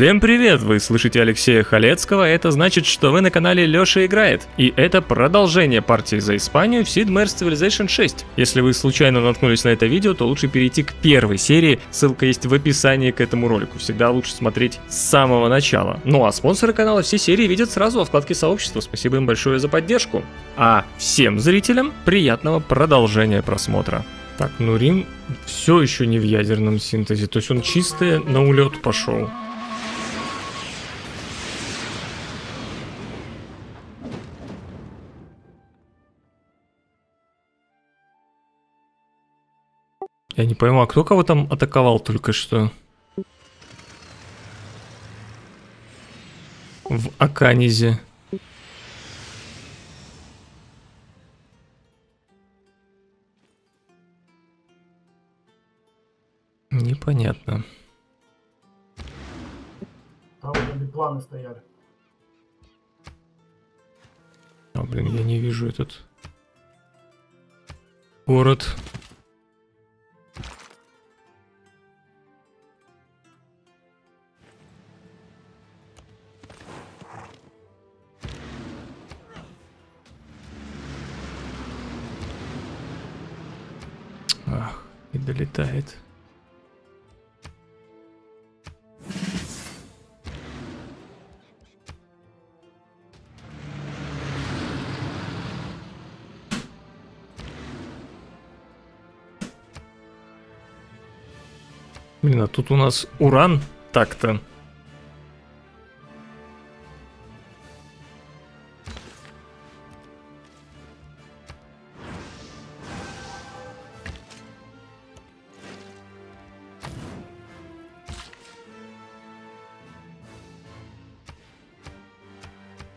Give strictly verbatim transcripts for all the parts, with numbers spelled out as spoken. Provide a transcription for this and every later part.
Всем привет! Вы слышите Алексея Халецкого, это значит, что вы на канале Лёша играет. И это продолжение партии за Испанию в Sid Meier's Civilization шесть. Если вы случайно наткнулись на это видео, то лучше перейти к первой серии, ссылка есть в описании к этому ролику. Всегда лучше смотреть с самого начала. Ну а спонсоры канала все серии видят сразу во вкладке сообщества, спасибо им большое за поддержку. А всем зрителям приятного продолжения просмотра. Так, ну Рим все еще не в ядерном синтезе, то есть он чистый на улет пошел. Я не пойму, а кто кого там атаковал только что? В Аканезе. Непонятно. Там планы стояли. А, блин, я не вижу этот город. Ах, и долетает. Блин, а тут у нас Уран так-то.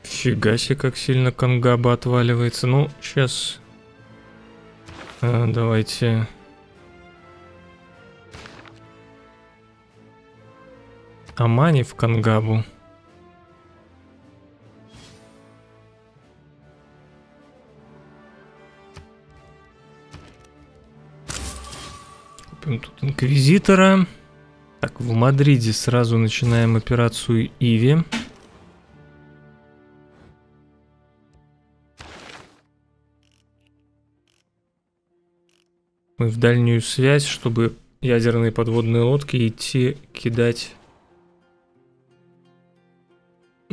Фига себе, как сильно Кангаба отваливается. Ну, сейчас... А, давайте... Амани в Кангабу. Купим тут инквизитора. Так, в Мадриде сразу начинаем операцию Иви. Мы в дальнюю связь, чтобы ядерные подводные лодки идти кидать...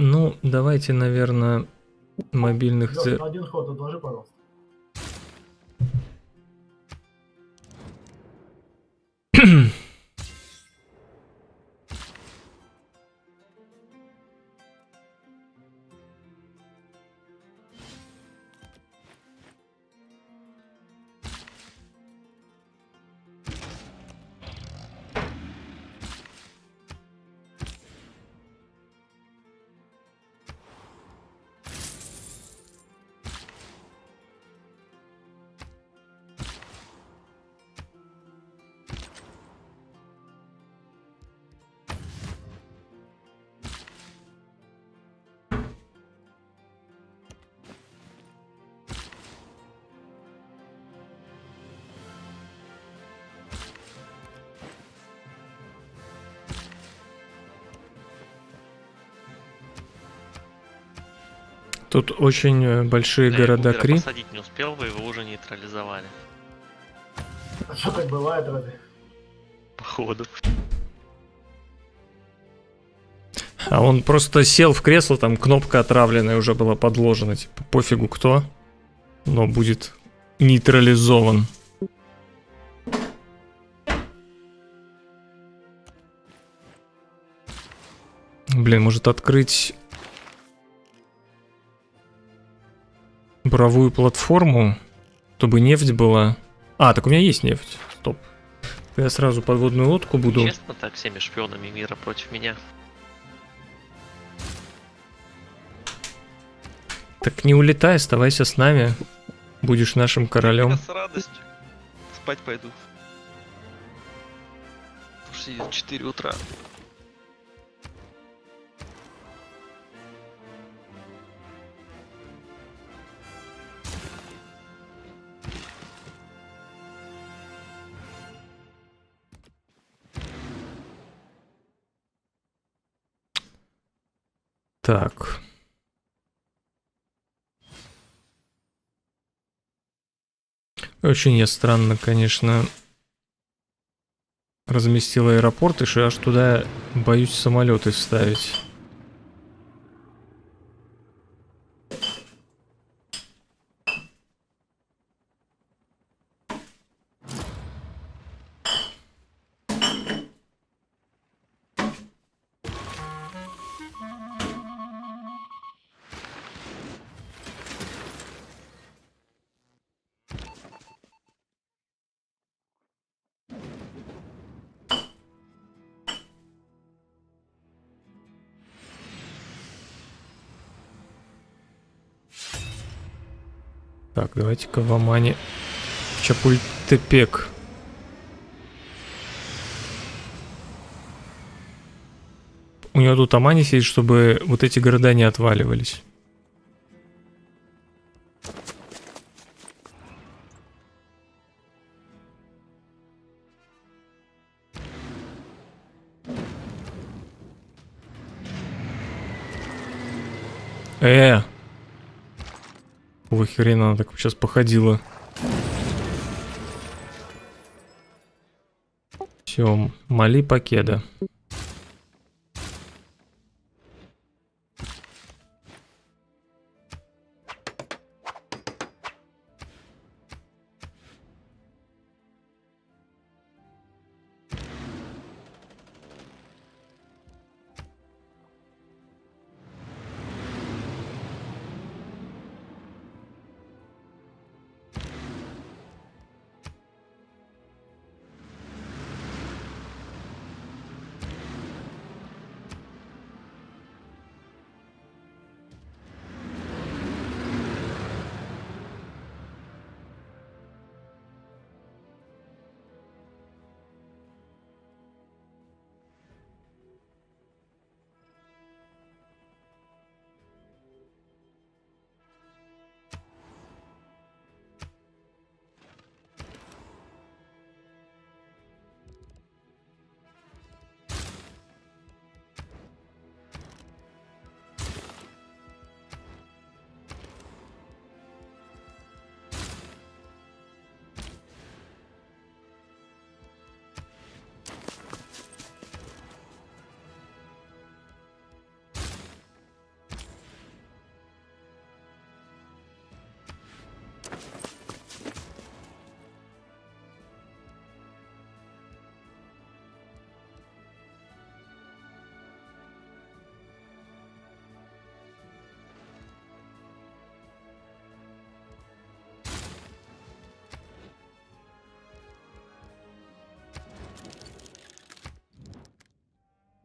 Ну, давайте, наверное, мобильных... Лёш, один ход отложи, пожалуйста. Тут очень большие города Кри. Посадить не успел бы, его уже нейтрализовали. А что так бывает, разве? Походу. А он просто сел в кресло, там кнопка отравленная уже была подложена. Типа, пофигу кто, но будет нейтрализован. Блин, может открыть... Буровую платформу, чтобы нефть была. А, так у меня есть нефть. Стоп. Я сразу подводную лодку буду. Честно, так всеми шпионами мира против меня. Так не улетай, оставайся с нами. Будешь нашим королем. Я с радостью. Спать пойду. Уже четыре утра. Так. Очень я странно, конечно, разместил аэропорт, и что аж туда боюсь самолеты вставить. Так, давайте-ка в Амани Чапультепек. У него тут Амани сидит, чтобы вот эти города не отваливались. Э! Какого хрена она так сейчас походила? Все, Мали покеда.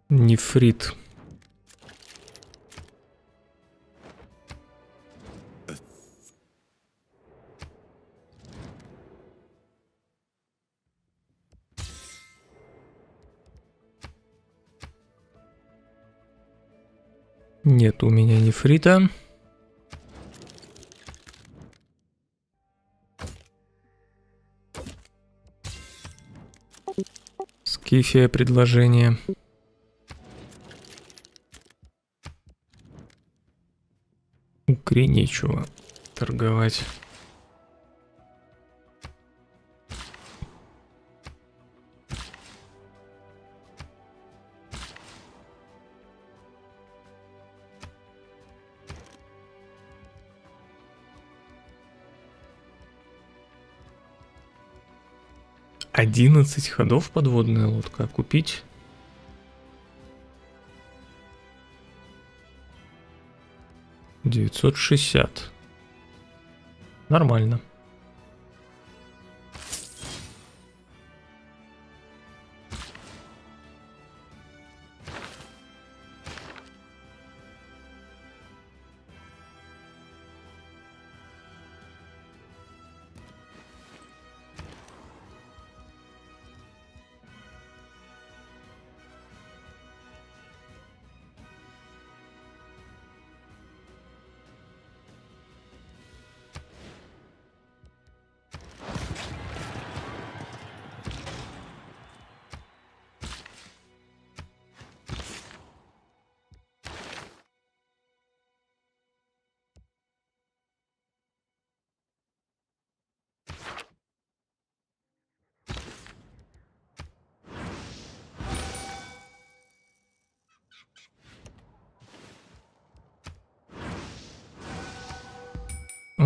Нефрит. Нет у меня нефрита. Скифия предложение. Кри нечего торговать. Одиннадцать ходов подводная лодка. Купить. девятьсот шестьдесят. Нормально.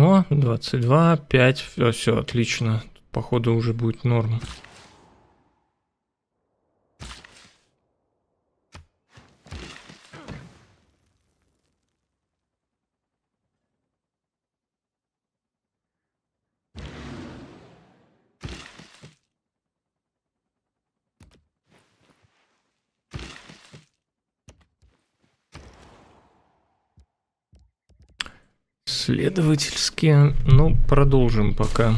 О, двадцать два, пять, все, все, отлично. Походу уже будет норм. Следовательски, ну, продолжим пока.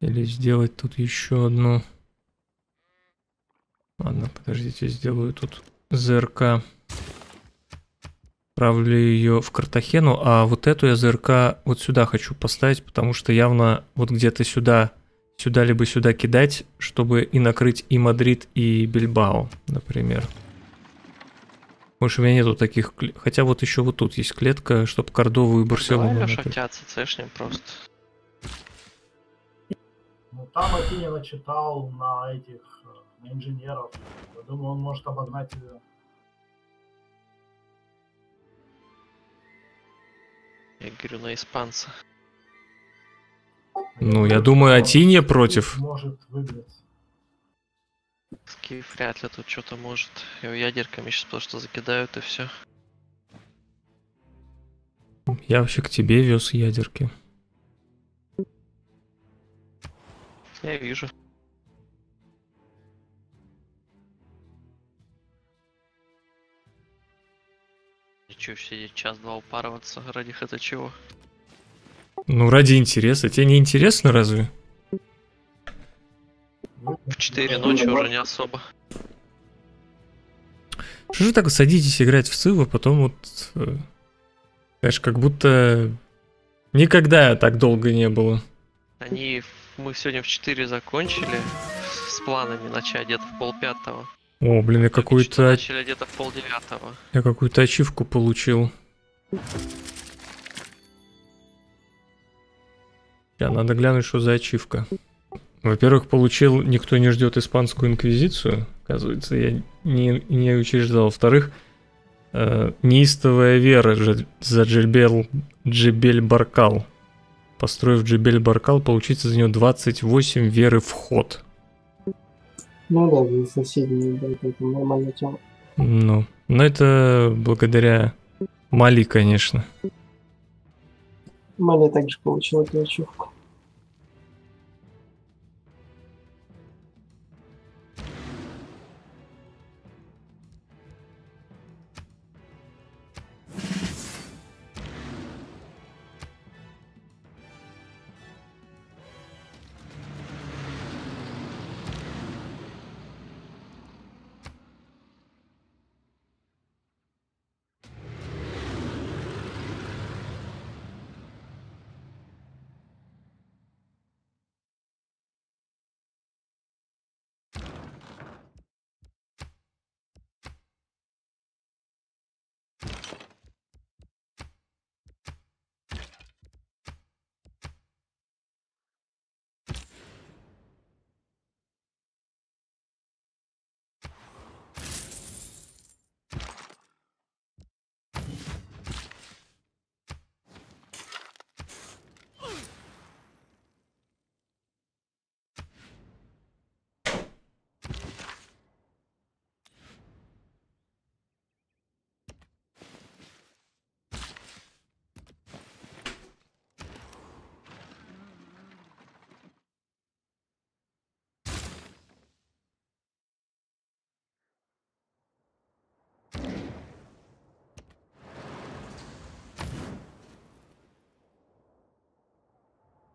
Или сделать тут еще одну. Ладно, подождите, сделаю тут ЗРК. Отправлю ее в Картахену, а вот эту я ЗРК вот сюда хочу поставить, потому что явно вот где-то сюда, сюда либо сюда кидать, чтобы и накрыть и Мадрид, и Бильбао, например. Больше у меня нету таких, хотя вот еще вот тут есть клетка, чтобы Кордову и Барселону. Давай, Леша, у тебя ЦЦшник просто. Ну там я начитал на этих, на инженеров, я думаю, он может обогнать ее. Я говорю, на испанца. Ну, я думаю, Атинья против. Может выиграть. Скиф вряд ли тут что-то может. Его ядерками сейчас просто закидают и все. Я вообще к тебе вез ядерки. Я вижу. Че, все час-два упарываться? Ради это чего? Ну, ради интереса. Тебе не интересно, разве? В четыре ночи уже не особо. Что же так садитесь играть в Сыва, потом вот... Э, знаешь, как будто... Никогда так долго не было. Они... Мы сегодня в четыре закончили. С планами начать где-то в полпятого. О, блин, я какую-то... Начали где-то в полдевятого. Я какую-то ачивку получил. Я надо глянуть, что за ачивка. Во-первых, получил «Никто не ждет испанскую инквизицию». Оказывается, я не, не учреждал. Во-вторых, э, неистовая вера за Джебель, Джебель Баркал. Построив Джебель Баркал, получится за нее двадцать восемь веры в ход. Ну ладно, не соседи, это нормальная тема. Ну, но это благодаря Мали, конечно. Мали также получила эту ачивку.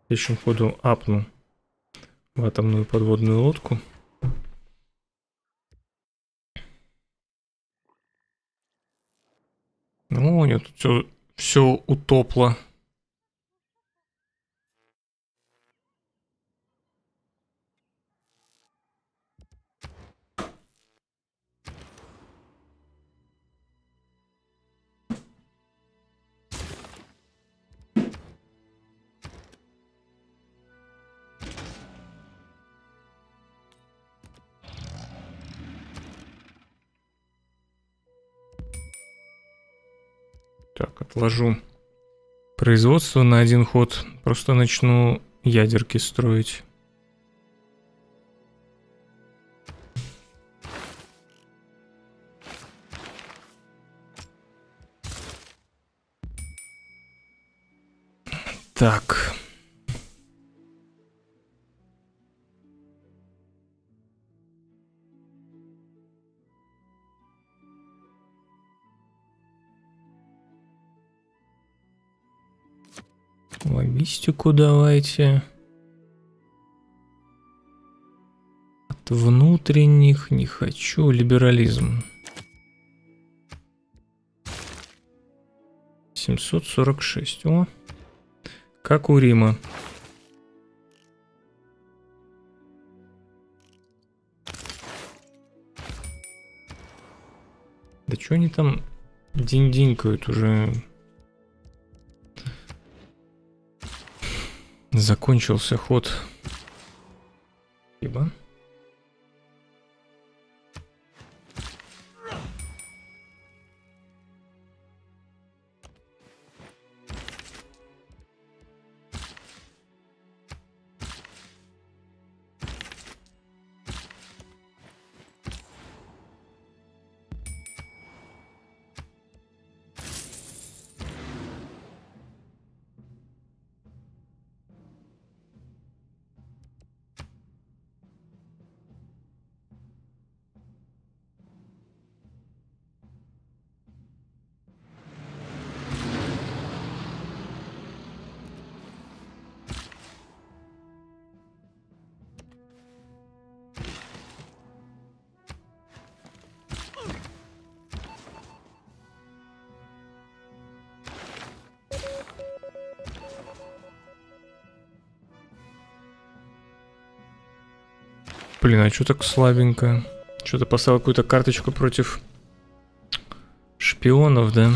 Следующим ходу апну в атомную подводную лодку. Ну, у нее тут все, все утопло. Так, отложу производство на один ход. Просто начну ядерки строить. Так. Логистику давайте. От внутренних не хочу. Либерализм. семьсот сорок шесть. О. Как у Рима. Да чё они там динь-динькают уже? Закончился ход. Спасибо. Блин, а что так слабенько? Что-то поставил какую-то карточку против шпионов, да?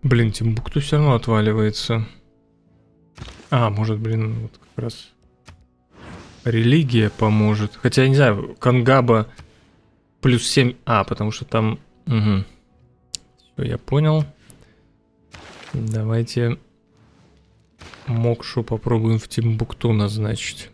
Блин, Тимбукту все равно отваливается. А, может, блин, вот как раз религия поможет. Хотя, я не знаю, Кангаба плюс семь. А, потому что там... Угу. Все, я понял. Давайте Мокшу попробуем в Тимбукту назначить.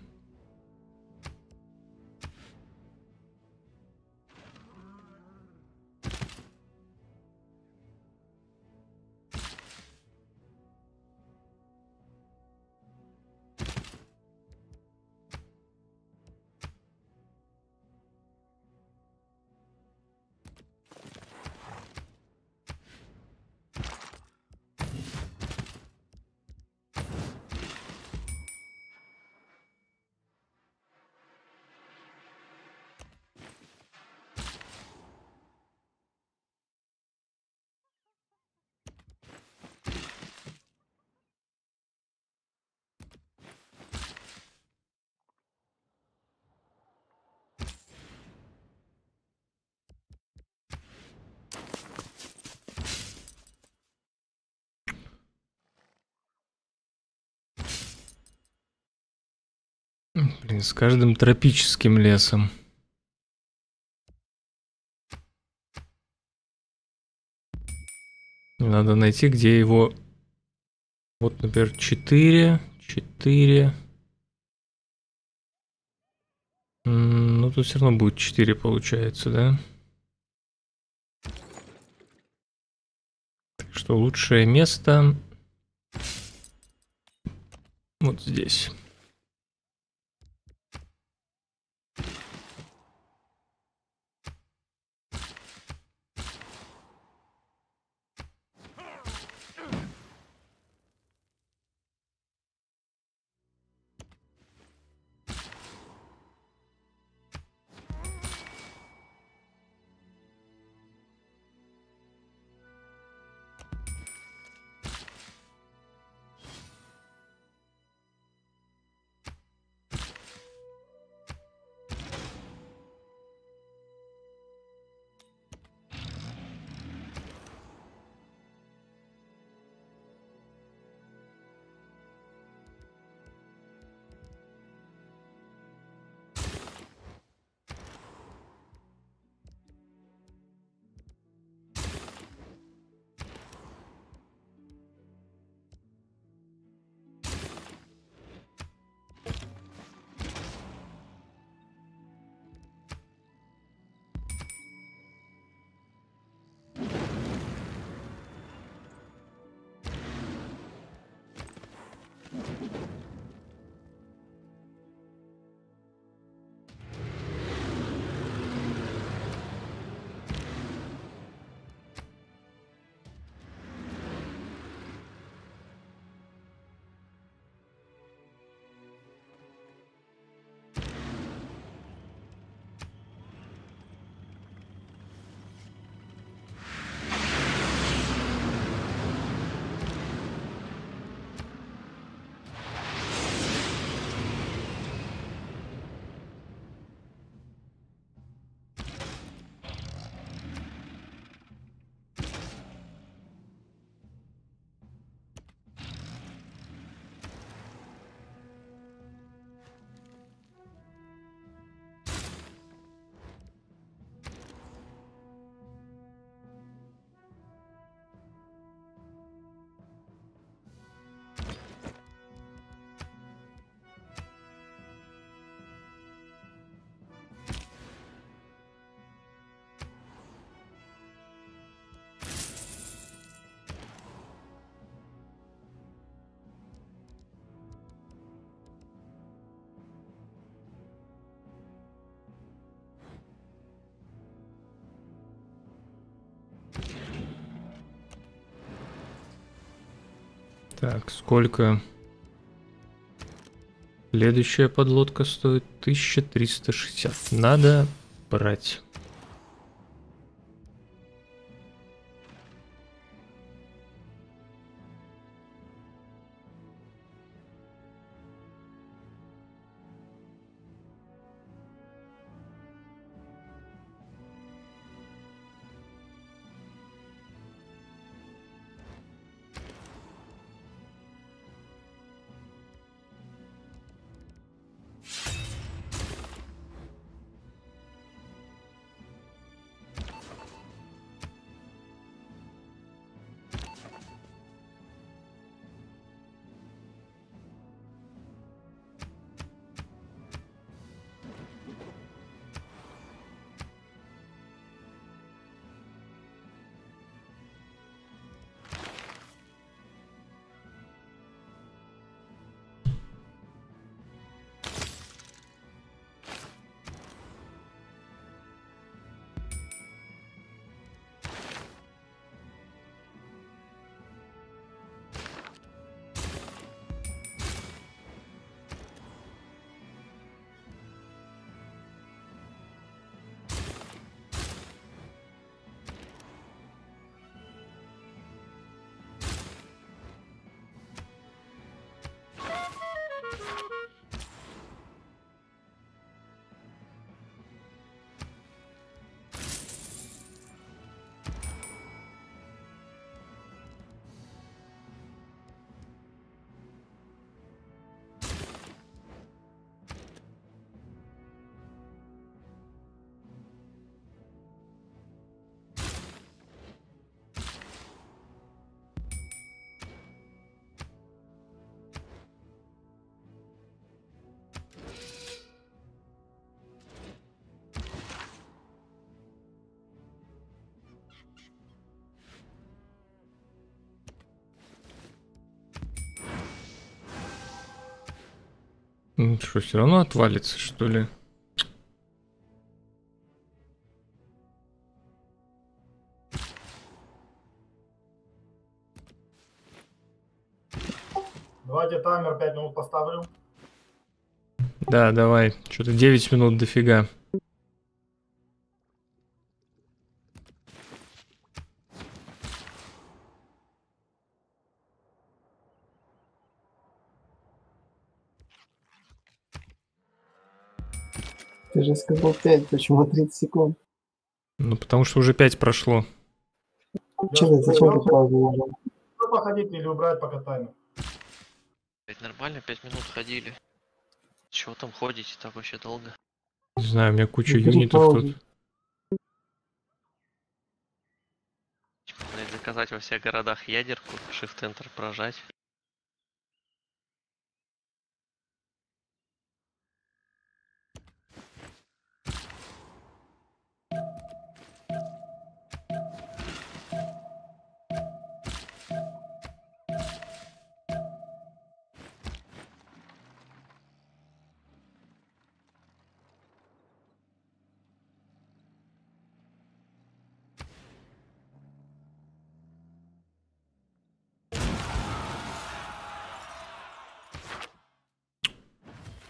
Блин, с каждым тропическим лесом. Надо найти, где его... Вот, например, четыре, четыре. Ну, тут все равно будет четыре, получается, да? Так что лучшее место... Вот здесь. Так, сколько следующая подлодка стоит? тысяча триста шестьдесят. Надо брать. Ну что, все равно отвалится, что ли? Давайте таймер пять минут поставлю. Да, давай. Что-то девять минут дофига. Ты же сказал пять, почему тридцать секунд? Ну, потому что уже пять прошло. Че ты, зачем ты паузу? Походить или убрать пока таймер? Ведь нормально, пять минут ходили. Чего там ходите, так вообще долго? Не знаю, у меня куча Бери юнитов паузу. Тут. Блин, заказать во всех городах ядерку, shift-enter прожать.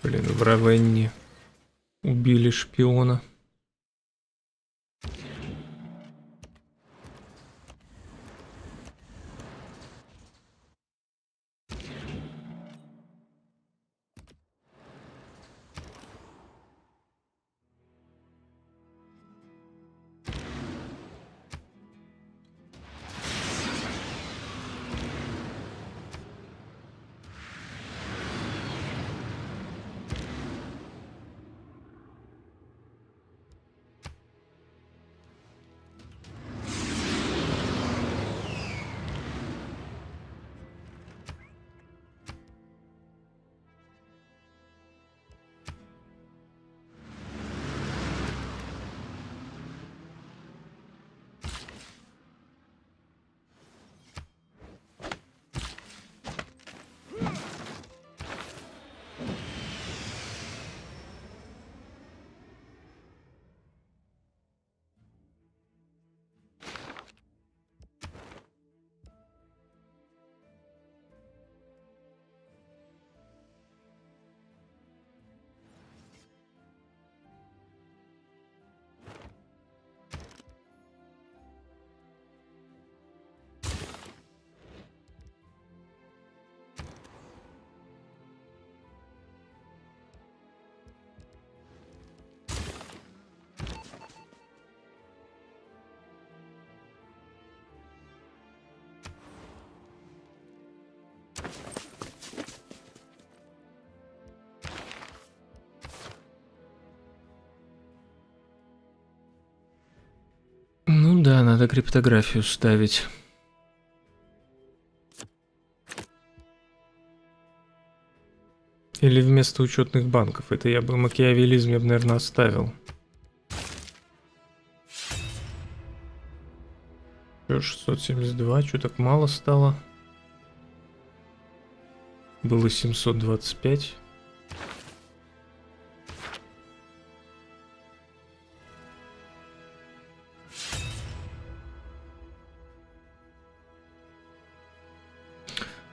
Блин, в Равенне убили шпиона. Да, надо криптографию ставить. Или вместо учетных банков. Это я бы макиавелизм, я бы, наверное, оставил. Что, шестьсот семьдесят два, что так мало стало? Было семьсот двадцать пять.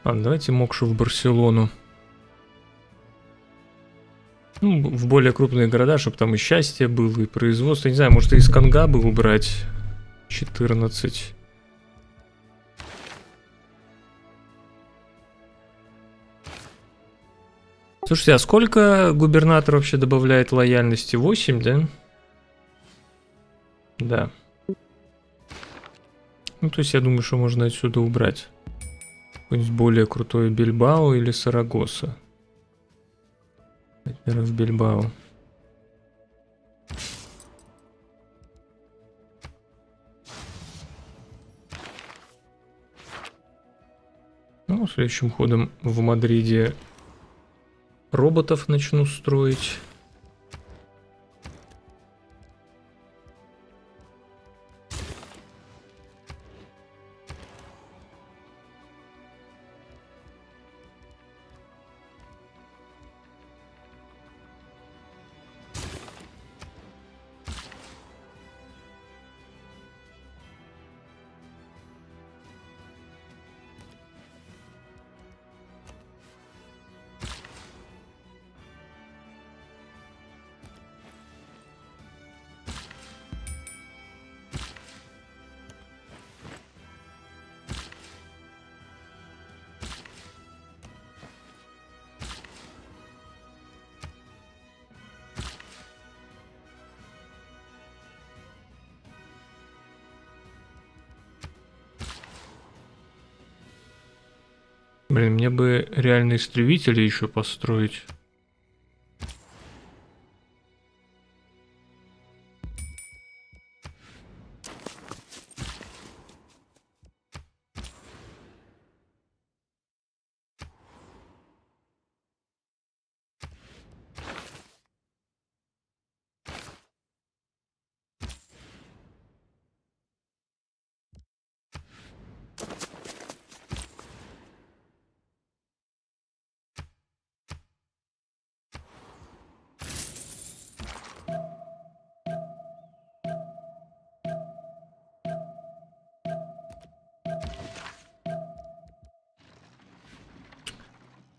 Ладно, давайте Мокшу в Барселону. Ну, в более крупные города, чтобы там и счастье было, и производство. Не знаю, может, и из Кангабы убрать четырнадцать. Слушайте, а сколько губернатор вообще добавляет лояльности? восемь, да? Да. Ну, то есть я думаю, что можно отсюда убрать. Какое-нибудь более крутое Бильбао или Сарагоса. Наверное, в Бильбао. Ну, следующим ходом в Мадриде роботов начну строить. Блин, мне бы реально истребители еще построить.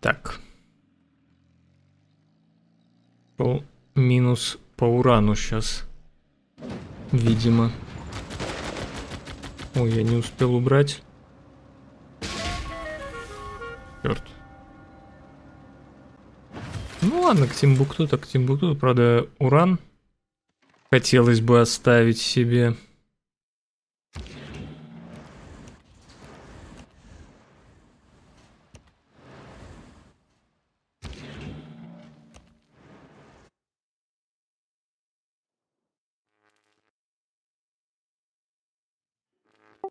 Так. По минус по урану сейчас. Видимо. Ой, я не успел убрать. Черт. Ну ладно, к Тимбукту, так к Тимбукту. Правда, уран хотелось бы оставить себе.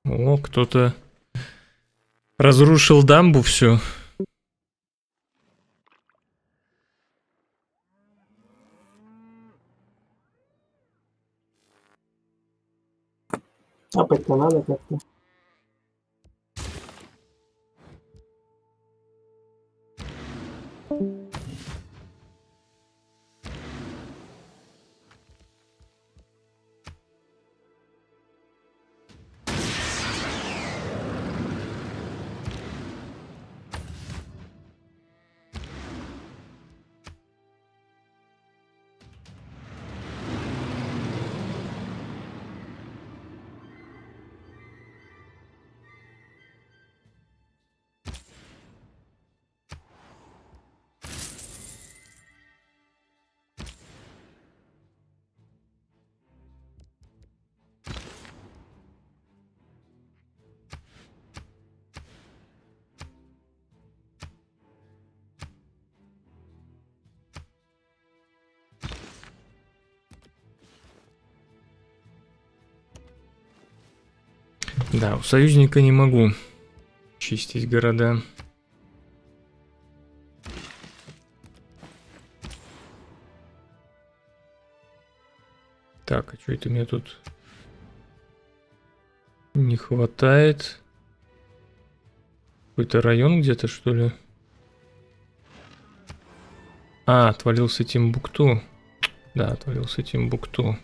О, кто-то разрушил дамбу всю. Капать-то надо как-то. Да, у союзника не могу чистить города. Так, а что это мне тут не хватает? Какой-то район где-то, что ли? А, отвалился Тимбукту. Да, отвалился Тимбукту.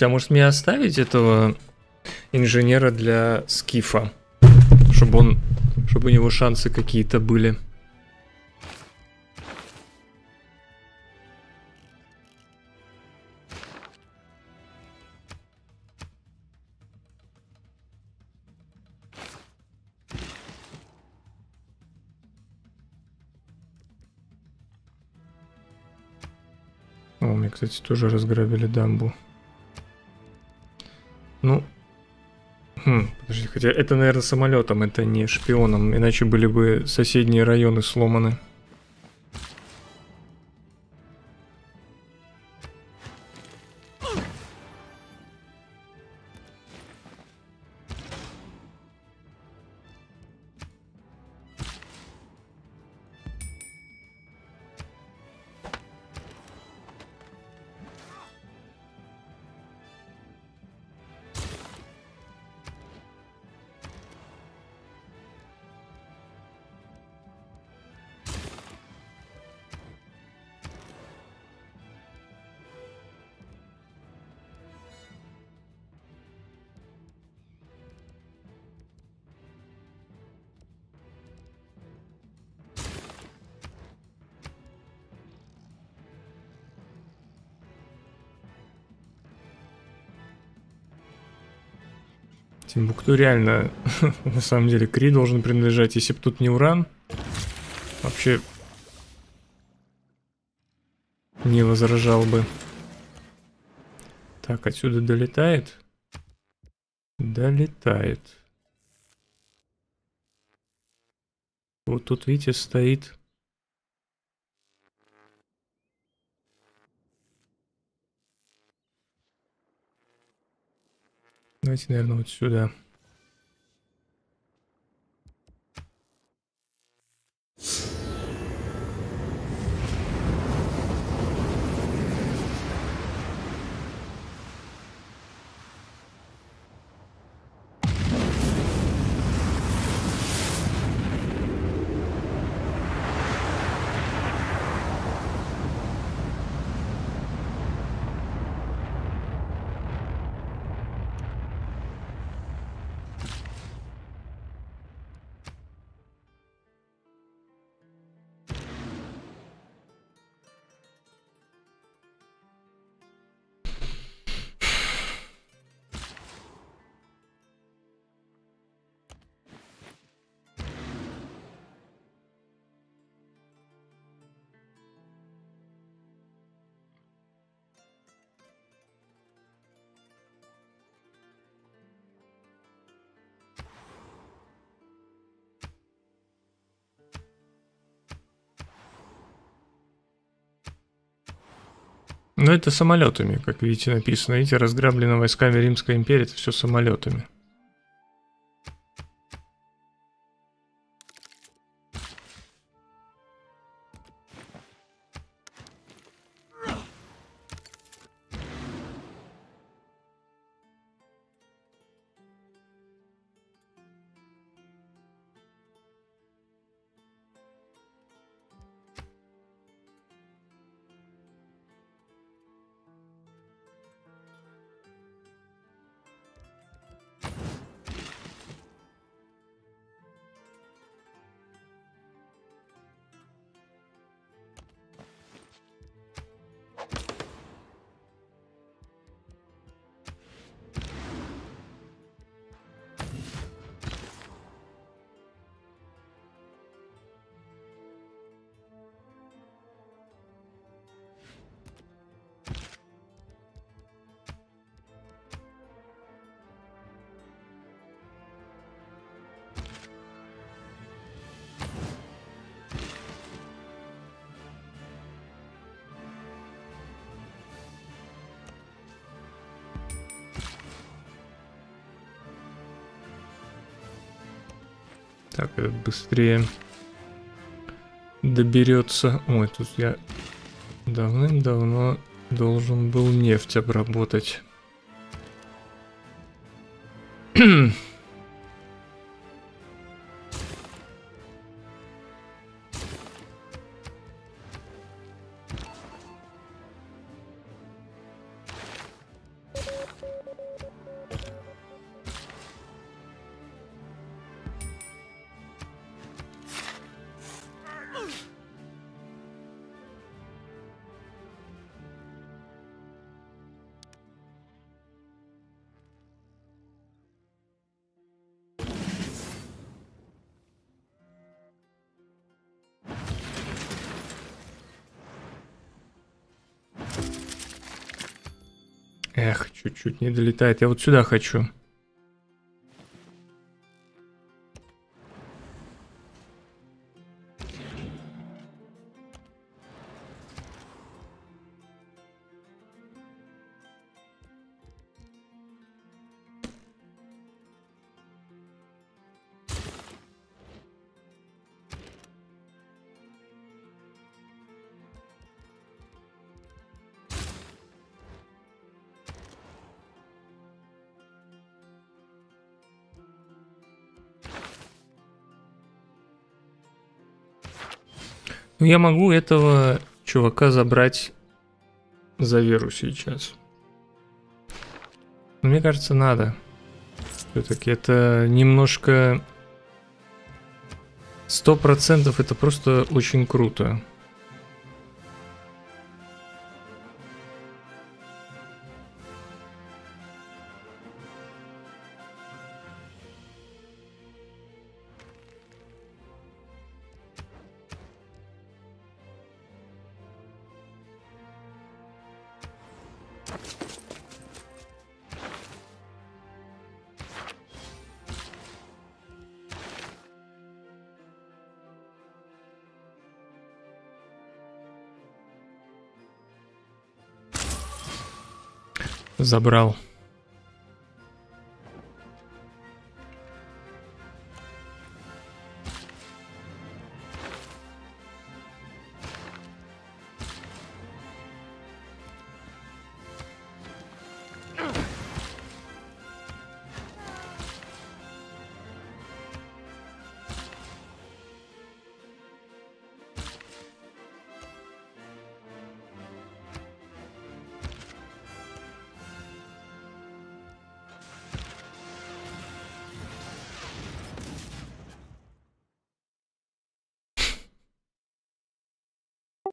А может мне оставить этого инженера для скифа, чтобы он, чтобы у него шансы какие-то были? О, мне, кстати, тоже разграбили дамбу. Ну, хм, подожди, хотя это, наверное, самолетом, это не шпионом, иначе были бы соседние районы сломаны. Тимбукту реально, на самом деле, Кри должен принадлежать, если бы тут не уран, вообще не возражал бы. Так, отсюда долетает? Долетает. Вот тут, видите, стоит... Давайте, наверное, вот сюда. Но это самолетами, как видите, написано. Эти разграблены войсками Римской империи, это все самолетами. Так, быстрее доберется. Ой, тут я давным-давно должен был нефть обработать. Эх, чуть-чуть не долетает. Я вот сюда хочу. Я могу этого чувака забрать за веру сейчас. Но мне кажется, надо. Все-таки это немножко... Сто процентов это просто очень круто. забрал.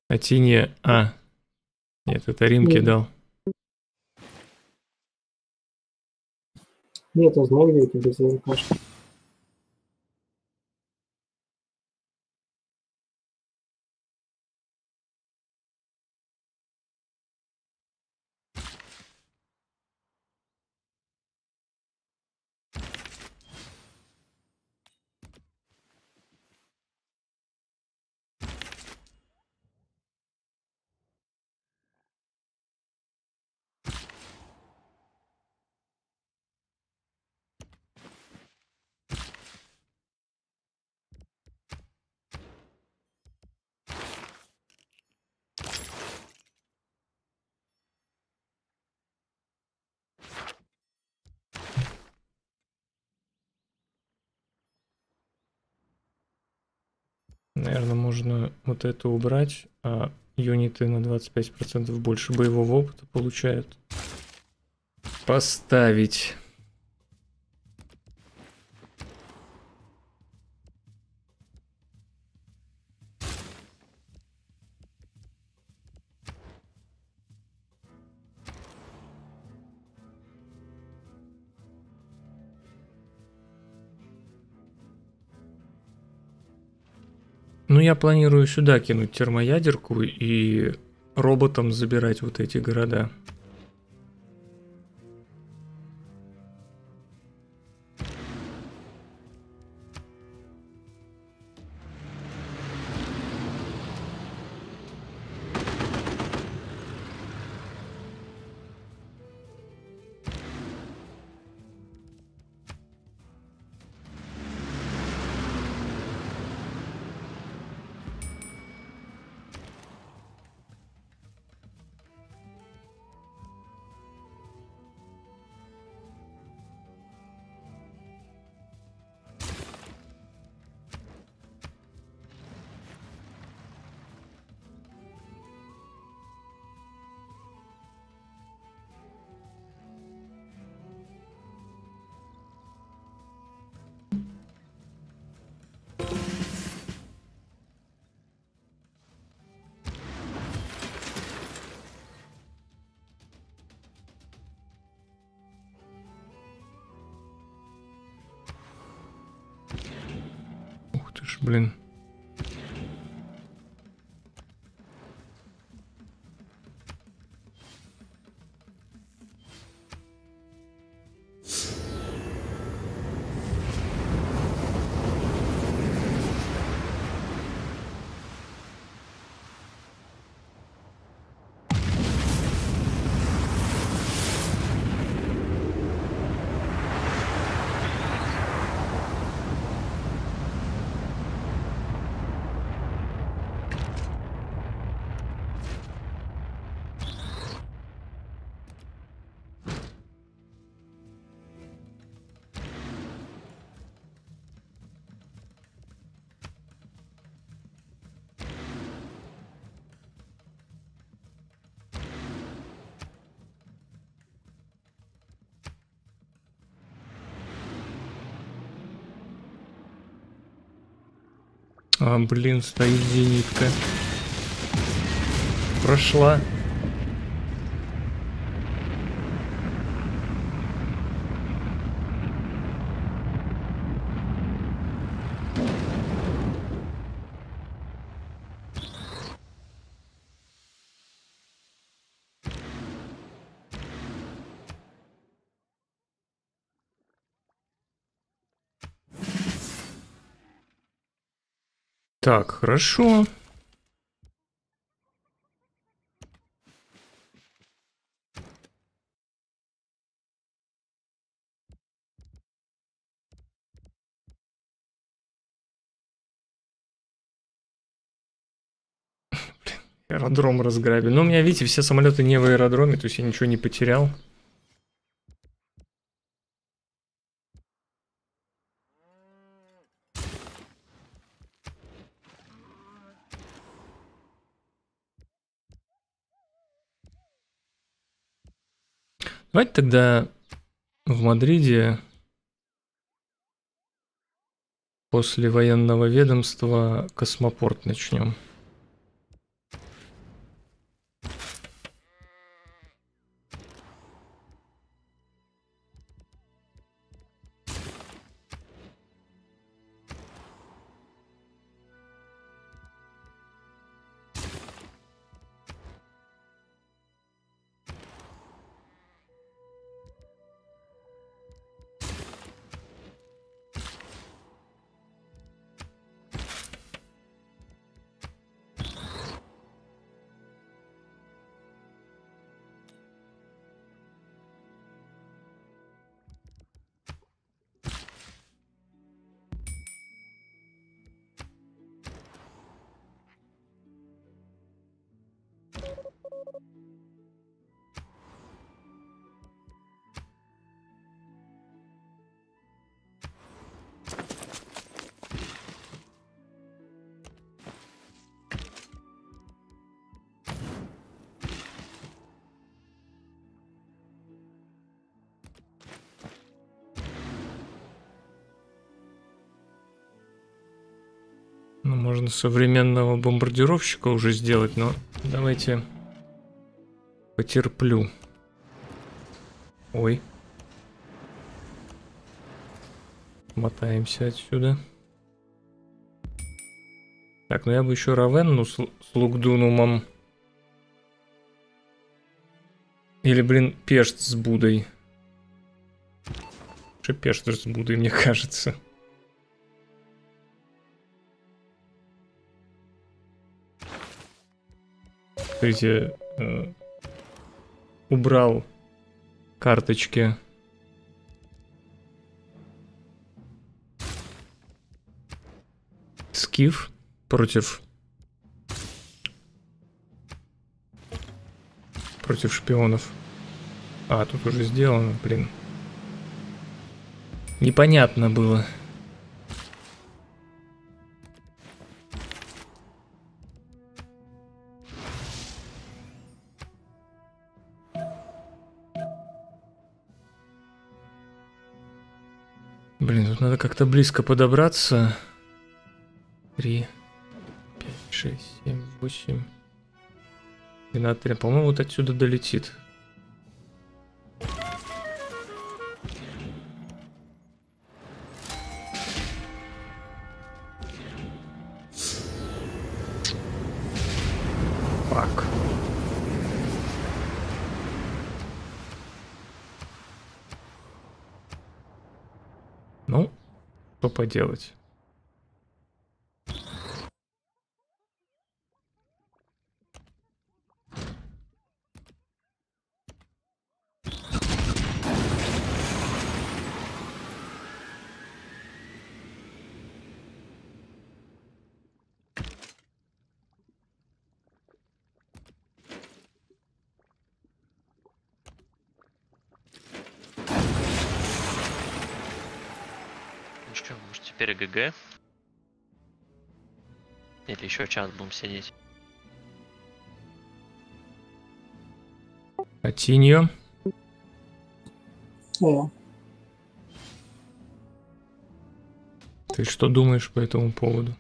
Атиния... А. Нет, это Рим кидал. Нет, он знал, где это без языка. Наверное, можно вот это убрать, а юниты на двадцать пять процентов больше боевого опыта получают. Поставить. Ну, я планирую сюда кинуть термоядерку и роботом забирать вот эти города. Блин. А, блин, стоит зенитка. Прошла. Так, хорошо. Аэродром разграбили. Но у меня, видите, все самолеты не в аэродроме, то есть я ничего не потерял. Давайте тогда в Мадриде после военного ведомства космопорт начнем. Можно современного бомбардировщика уже сделать, но давайте потерплю. Ой. Мотаемся отсюда. Так, ну я бы еще Равенну с, с Лукдунумом. Или, блин, Пешт с Будой. Лучше Пешт с Будой, мне кажется. Смотрите, э, убрал карточки. Скиф против против шпионов. А, тут уже сделано, блин. Непонятно было. Надо как-то близко подобраться. три, пять, шесть, семь, восемь, двенадцать. По-моему, вот отсюда долетит. Поделать. ГГ. Или еще час будем сидеть. Атиньо. О. Ты что думаешь по этому поводу?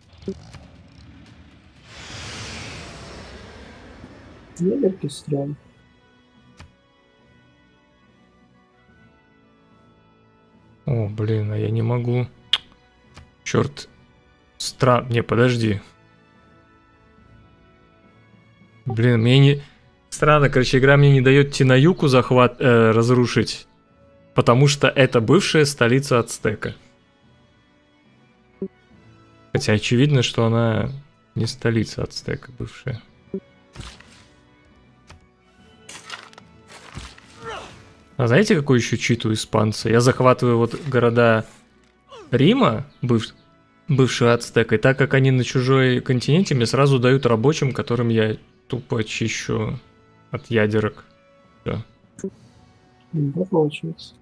Великий стрём. О, блин, а я не могу. Черт, стран... Не, подожди. Блин, мне не... Странно, короче, игра мне не дает Тинаюку захват... Э, разрушить, потому что это бывшая столица Ацтека. Хотя очевидно, что она не столица Ацтека бывшая. А знаете, какой еще чит у испанца? Я захватываю вот города... Рима, быв... бывшего Ацтека, и так как они на чужой континенте, мне сразу дают рабочим, которым я тупо чищу от ядерок. Да. Да, получается.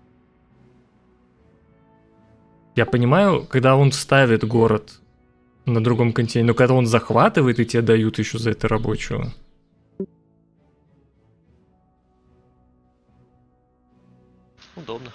Я понимаю, когда он ставит город на другом континенте, но когда он захватывает и тебе дают еще за это рабочего. Удобно.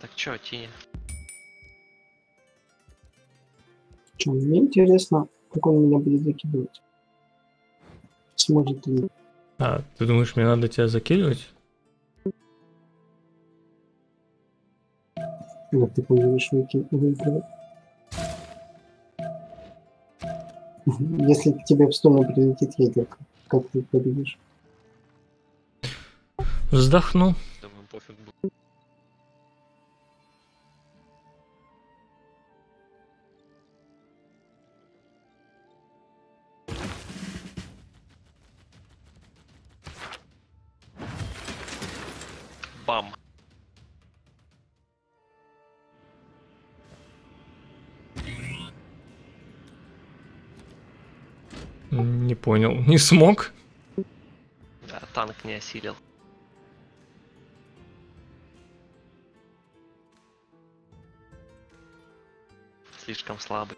Так чё, Тиня? Чё, мне интересно, как он меня будет закидывать. Сможет ли? А, ты думаешь, мне надо тебя закидывать? Вот ты понимаешь, выигрывать. Если к тебе в сторону прилетит ветер, как ты победишь? Вздохну. Понял, не смог. Да, танк не осилил. Слишком слабый.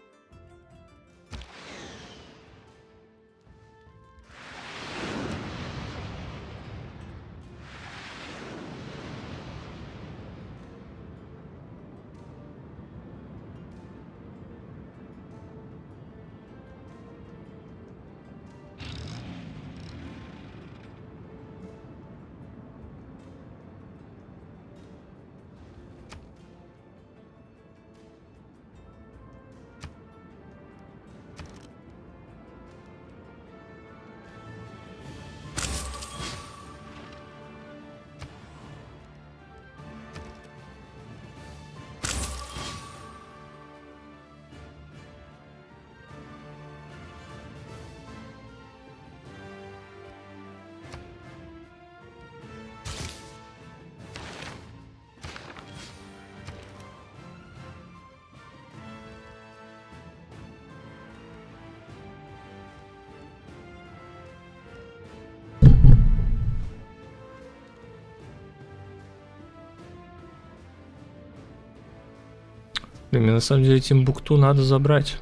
Блин, на самом деле Тимбукту надо забрать.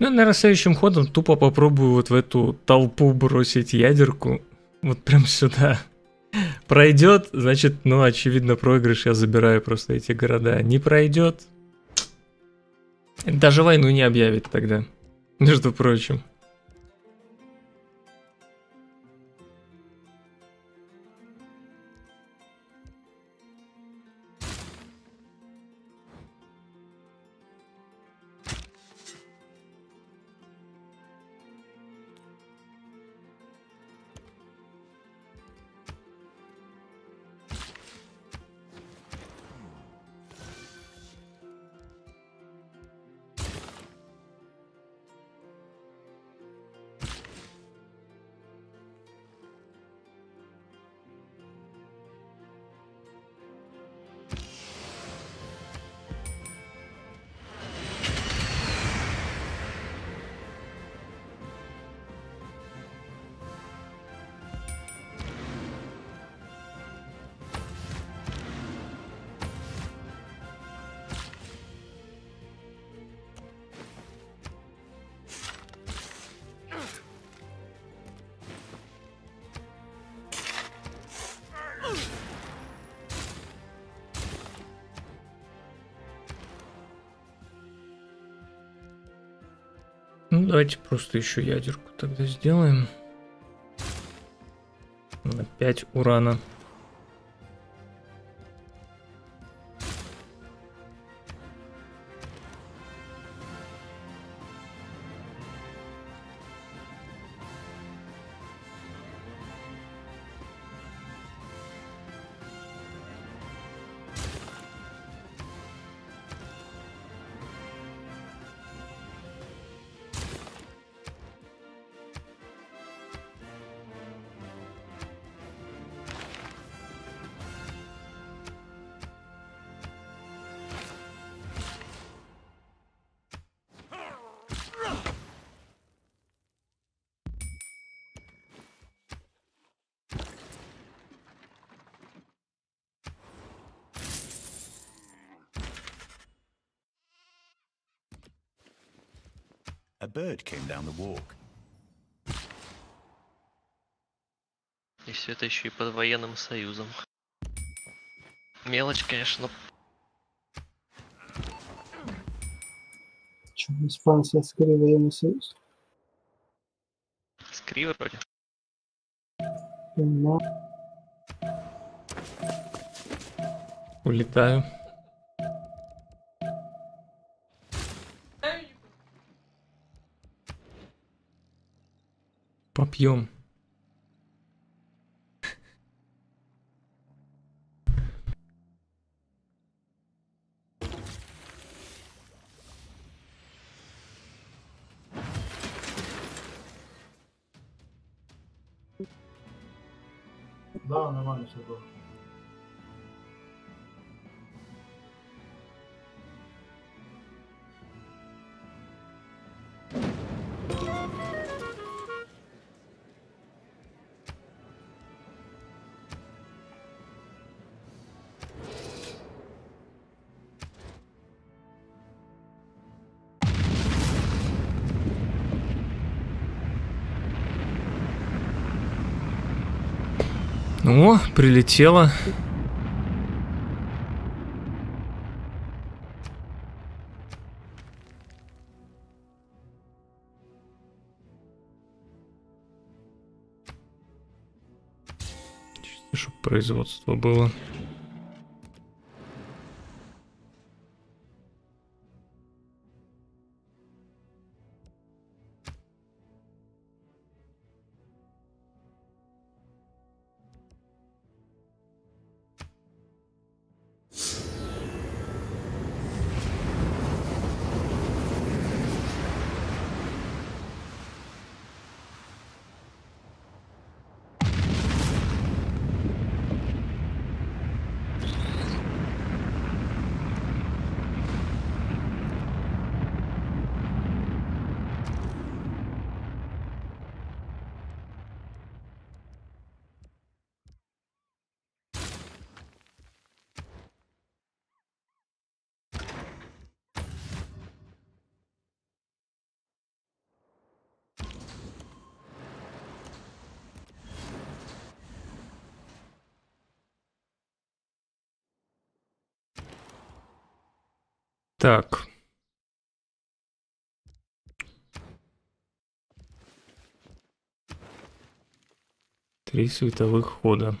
Ну, наверное, следующим ходом тупо попробую вот в эту толпу бросить ядерку. Вот прям сюда. Пройдет, значит, ну, очевидно, проигрыш. Я забираю просто эти города. Не пройдет. Даже войну не объявит тогда, между прочим. Давайте просто еще ядерку тогда сделаем. На пять урана. A bird came down the walk. И все это еще и под военным союзом. Мелочь, конечно. Че, Испания скорее военный союз? Скривы вроде. Но... Улетаю. Попьем. Да, нормально все было. О, прилетело. Чисто, чтобы производство было. Так. Три световых хода.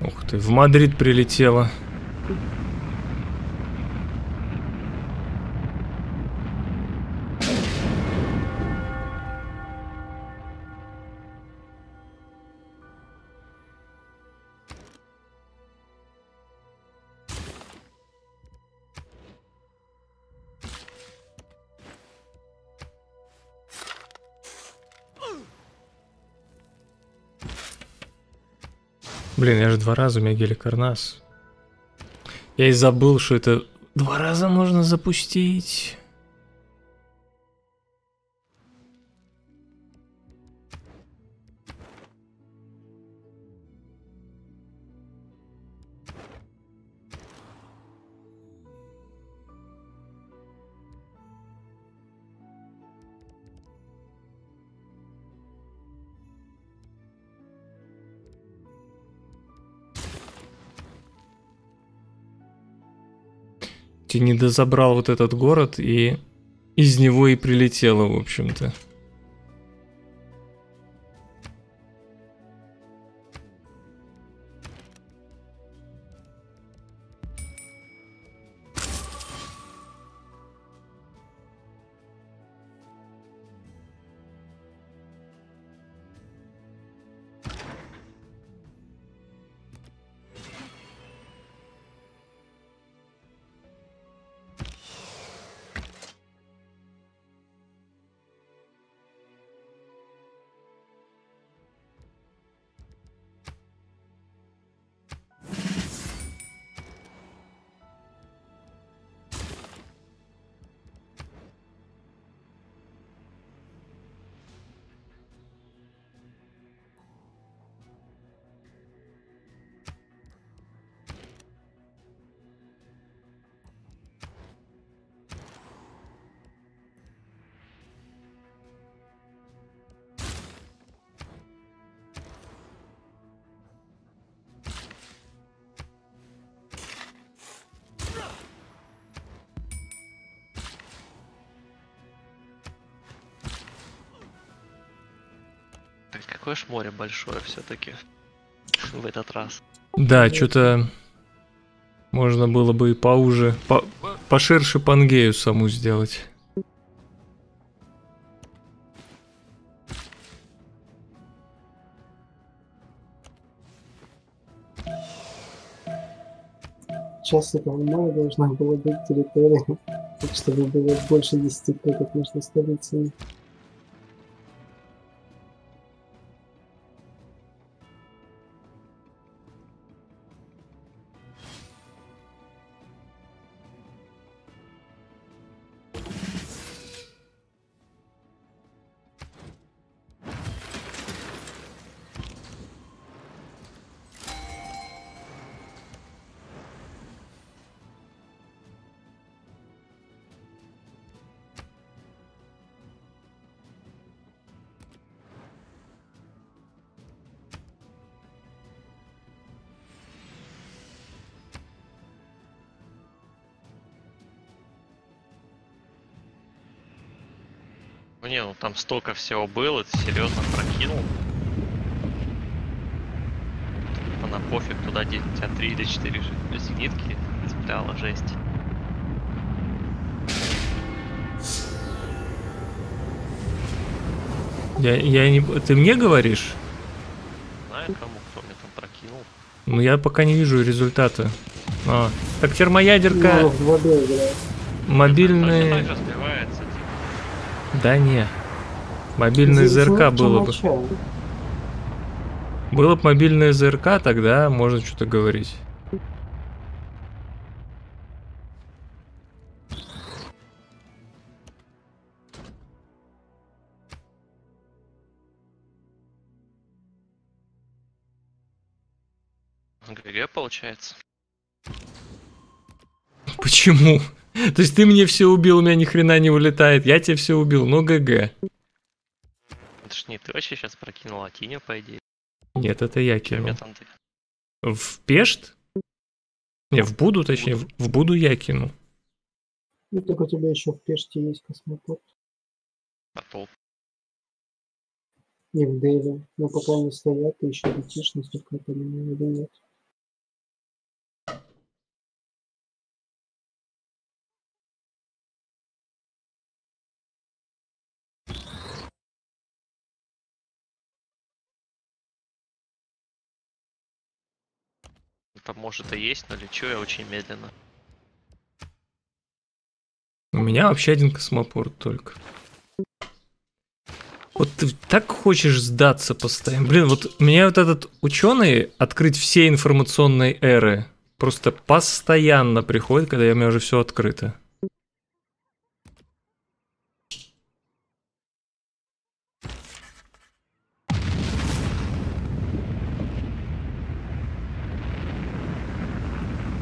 Ух ты, в Мадрид прилетела. Блин, я же два раза, у меня Геликарнас. Я и забыл, что это два раза можно запустить. Не дозабрал вот этот город, и из него и прилетело, в общем-то. Какое ж море большое все-таки в этот раз. Да, что-то можно было бы и поуже, по поширше Пангею саму сделать. Сейчас этого мало должна была быть территория, так чтобы было больше десяти кодов между столицами. Не, ну там столько всего было, ты серьезно прокинул. Она пофиг, туда деть, у тебя три или четыре зенитки цепляла, жесть. Я, я не... Ты мне говоришь? Знаю, кому, кто мне там прокинул. Ну я пока не вижу результата. А, так термоядерка... Мобильная... Да не, мобильное ЗРК было бы. Было бы мобильное ЗРК, тогда можно что-то говорить. Почему? То есть ты мне все убил, у меня ни хрена не улетает, я тебе все убил, ну ГГ. Это ж не ты вообще сейчас прокинул, а Тиня, по идее. Нет, это я кинул. В Пешт? Не, в Буду, точнее, в, в Буду я кинул. Ну так у тебя еще в Пеште есть космопорт. А толп. И в Дели. Но пока они стоят, ты еще летишь, насколько я понимаю, да нет. Там может и есть, но лечу я очень медленно. У меня вообще один космопорт только. Вот ты так хочешь сдаться постоянно. Блин, вот меня вот этот ученый открыть все информационные эры просто постоянно приходит, когда у меня уже все открыто.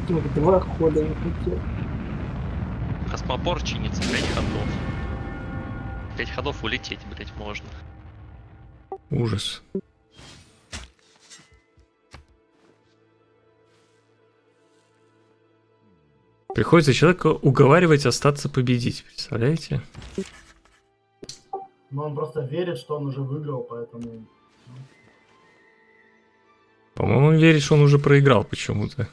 Тут два хода на пути. Космопорт чинится, пять ходов. пять ходов улететь, блять, можно. Ужас. Приходится человека уговаривать остаться победить, представляете? Ну он просто верит, что он уже выиграл, поэтому... По-моему, он верит, что он уже проиграл почему-то.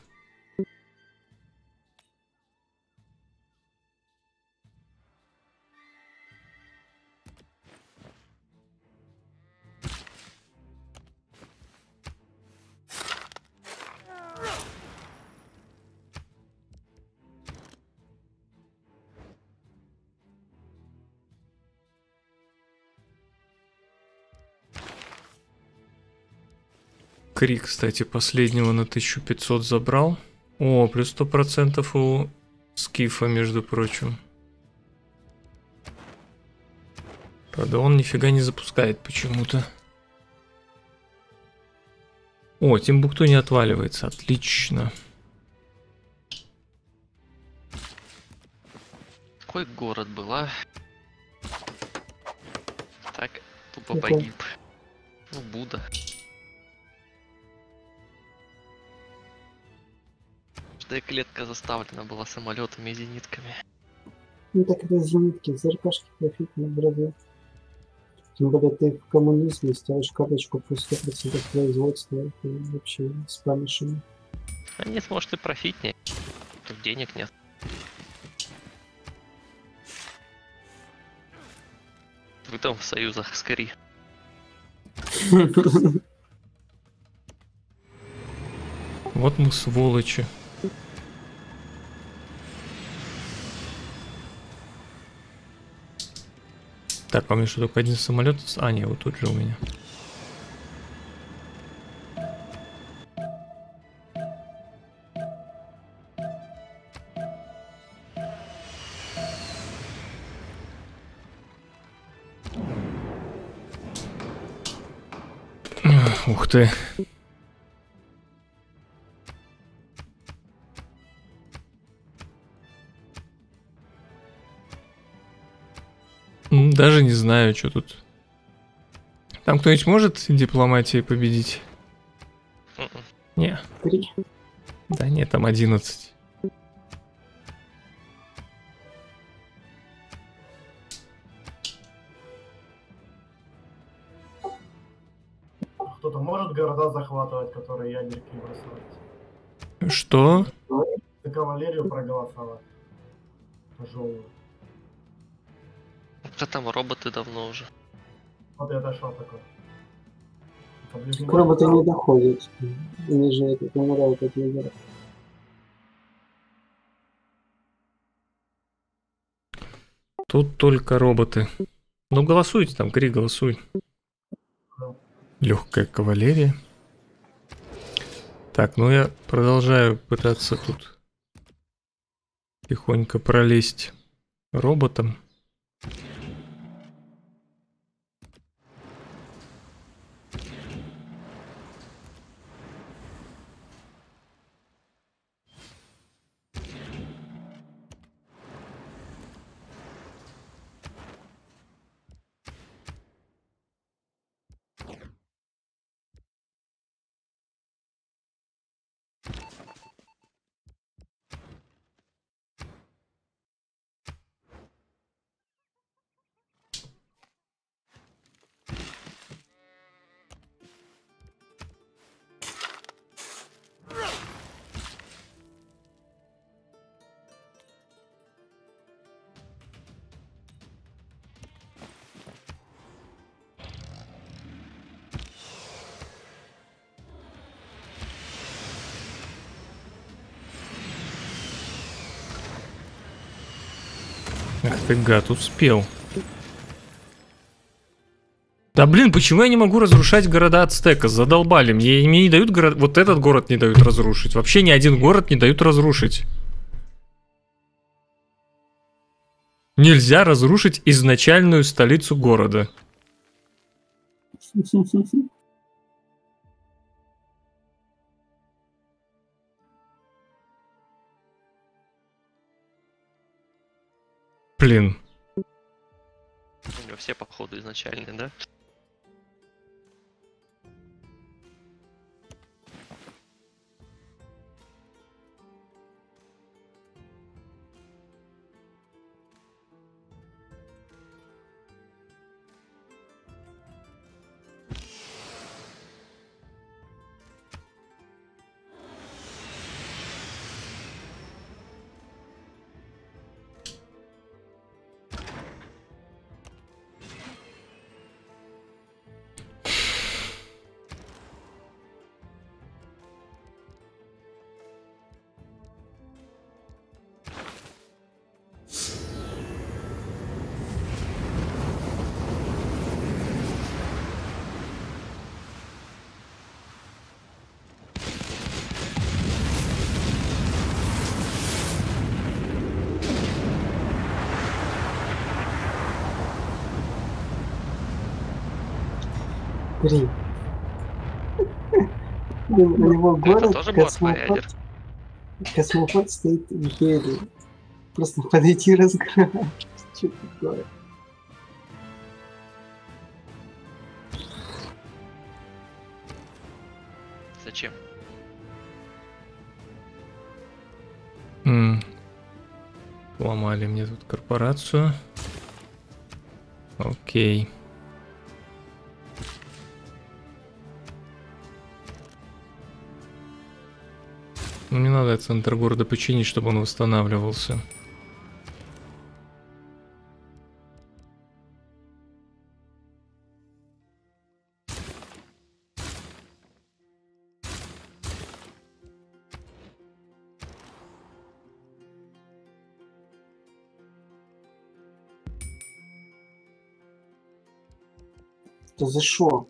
Кри, кстати, последнего на тысячу пятьсот забрал. О, плюс сто процентов у Скифа, между прочим. Правда, он нифига не запускает почему-то. О, Тимбукту не отваливается. Отлично. Какой город был, а? Так, тупо погиб. Ну, Буда. Клетка заставлена была самолетами и зенитками. Ну так это зенитки, в ЗРКшке профит не брали. Тем более ты в коммунизме ставишь карточку плюс сто процентов производства, и вообще спамишь. А нет, может и профитнее. Тут денег нет. Вы там в союзах с Кри. Вот мы сволочи. Так, а у меня что, только один самолет? А, нет, вот тут же у меня. Ух ты. Даже не знаю, что тут. Там кто-нибудь может дипломатией победить? Mm-mm. Не. три. Да нет, там одиннадцать. Кто-то может города захватывать, которые ядерки бросают? Что? За кавалерию проголосовать. Пожалуй. А там роботы давно уже. Вот я дошел такой. Роботы не доходят. Они же это помогают от лидера. Тут только роботы. Ну голосуйте там, Кри, голосуй. Да. Легкая кавалерия. Так, ну я продолжаю пытаться тут тихонько пролезть роботом. Эх ты, гад, успел. Да блин, почему я не могу разрушать города Ацтека? Задолбали. Мне, мне не дают город... Вот этот город не дают разрушить. Вообще ни один город не дают разрушить. Нельзя разрушить изначальную столицу города. Блин. У него все походу изначальные, да? Рим. У него город космопорт. Космопорт стоит в Гелии. Просто подойти и разграбить. Что такое? Зачем? М-м. Ломали мне тут корпорацию. Окей. Ну, мне надо центр города починить, чтобы он восстанавливался. Ты зашел?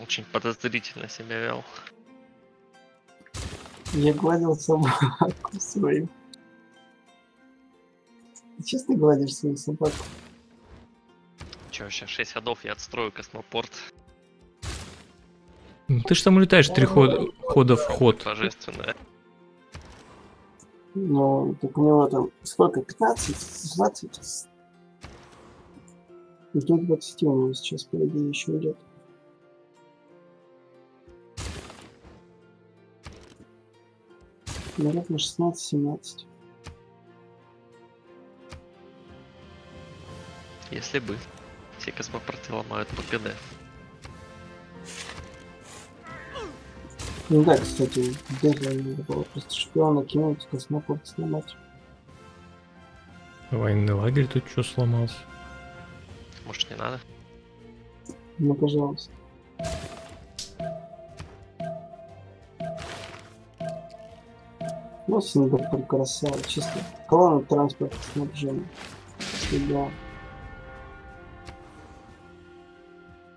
Очень подозрительно себя вел. Я гладил собаку свою. Ты честно гладишь свою собаку? Че, сейчас шесть ходов, я отстрою космопорт. Ну, ты ж там улетаешь три хода, хода в ход. Божественно. Ну, так у него там сколько? пятнадцать, двадцать? И тут двадцать у него сейчас впереди еще идет. Наверное, шестнадцать-семнадцать. Если бы. Все космопорты ломают по ПД. Ну да, кстати, где-то было просто шпиона кинуть, космопорт сломать. Военный лагерь тут что сломался? Может, не надо? Ну, пожалуйста. Ну, Сингапур красава, чисто. Колонна транспорта снабжения. Всегда.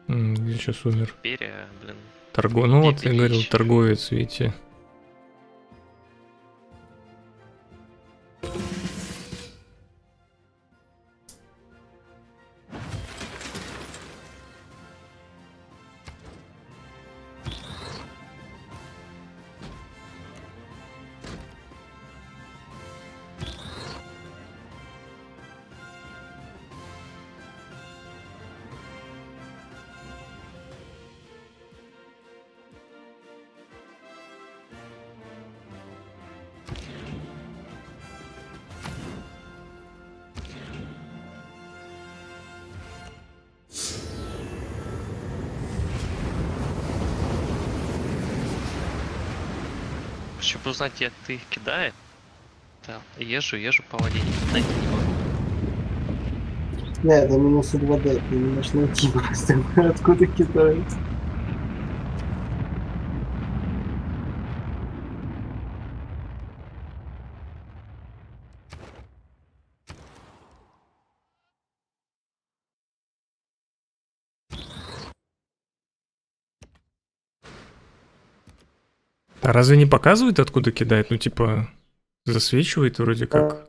Mm, где сейчас умер? Берия, блин. Торгу... Ну, вот я говорил, торговец, видите. Чтобы узнать, где ты их кидает. Да, езжу, езжу по воде, не найти не могу. Да, это минус два дэ, ты не можешь найти просто, откуда кидает. А разве не показывает, откуда кидает? Ну, типа, засвечивает вроде как.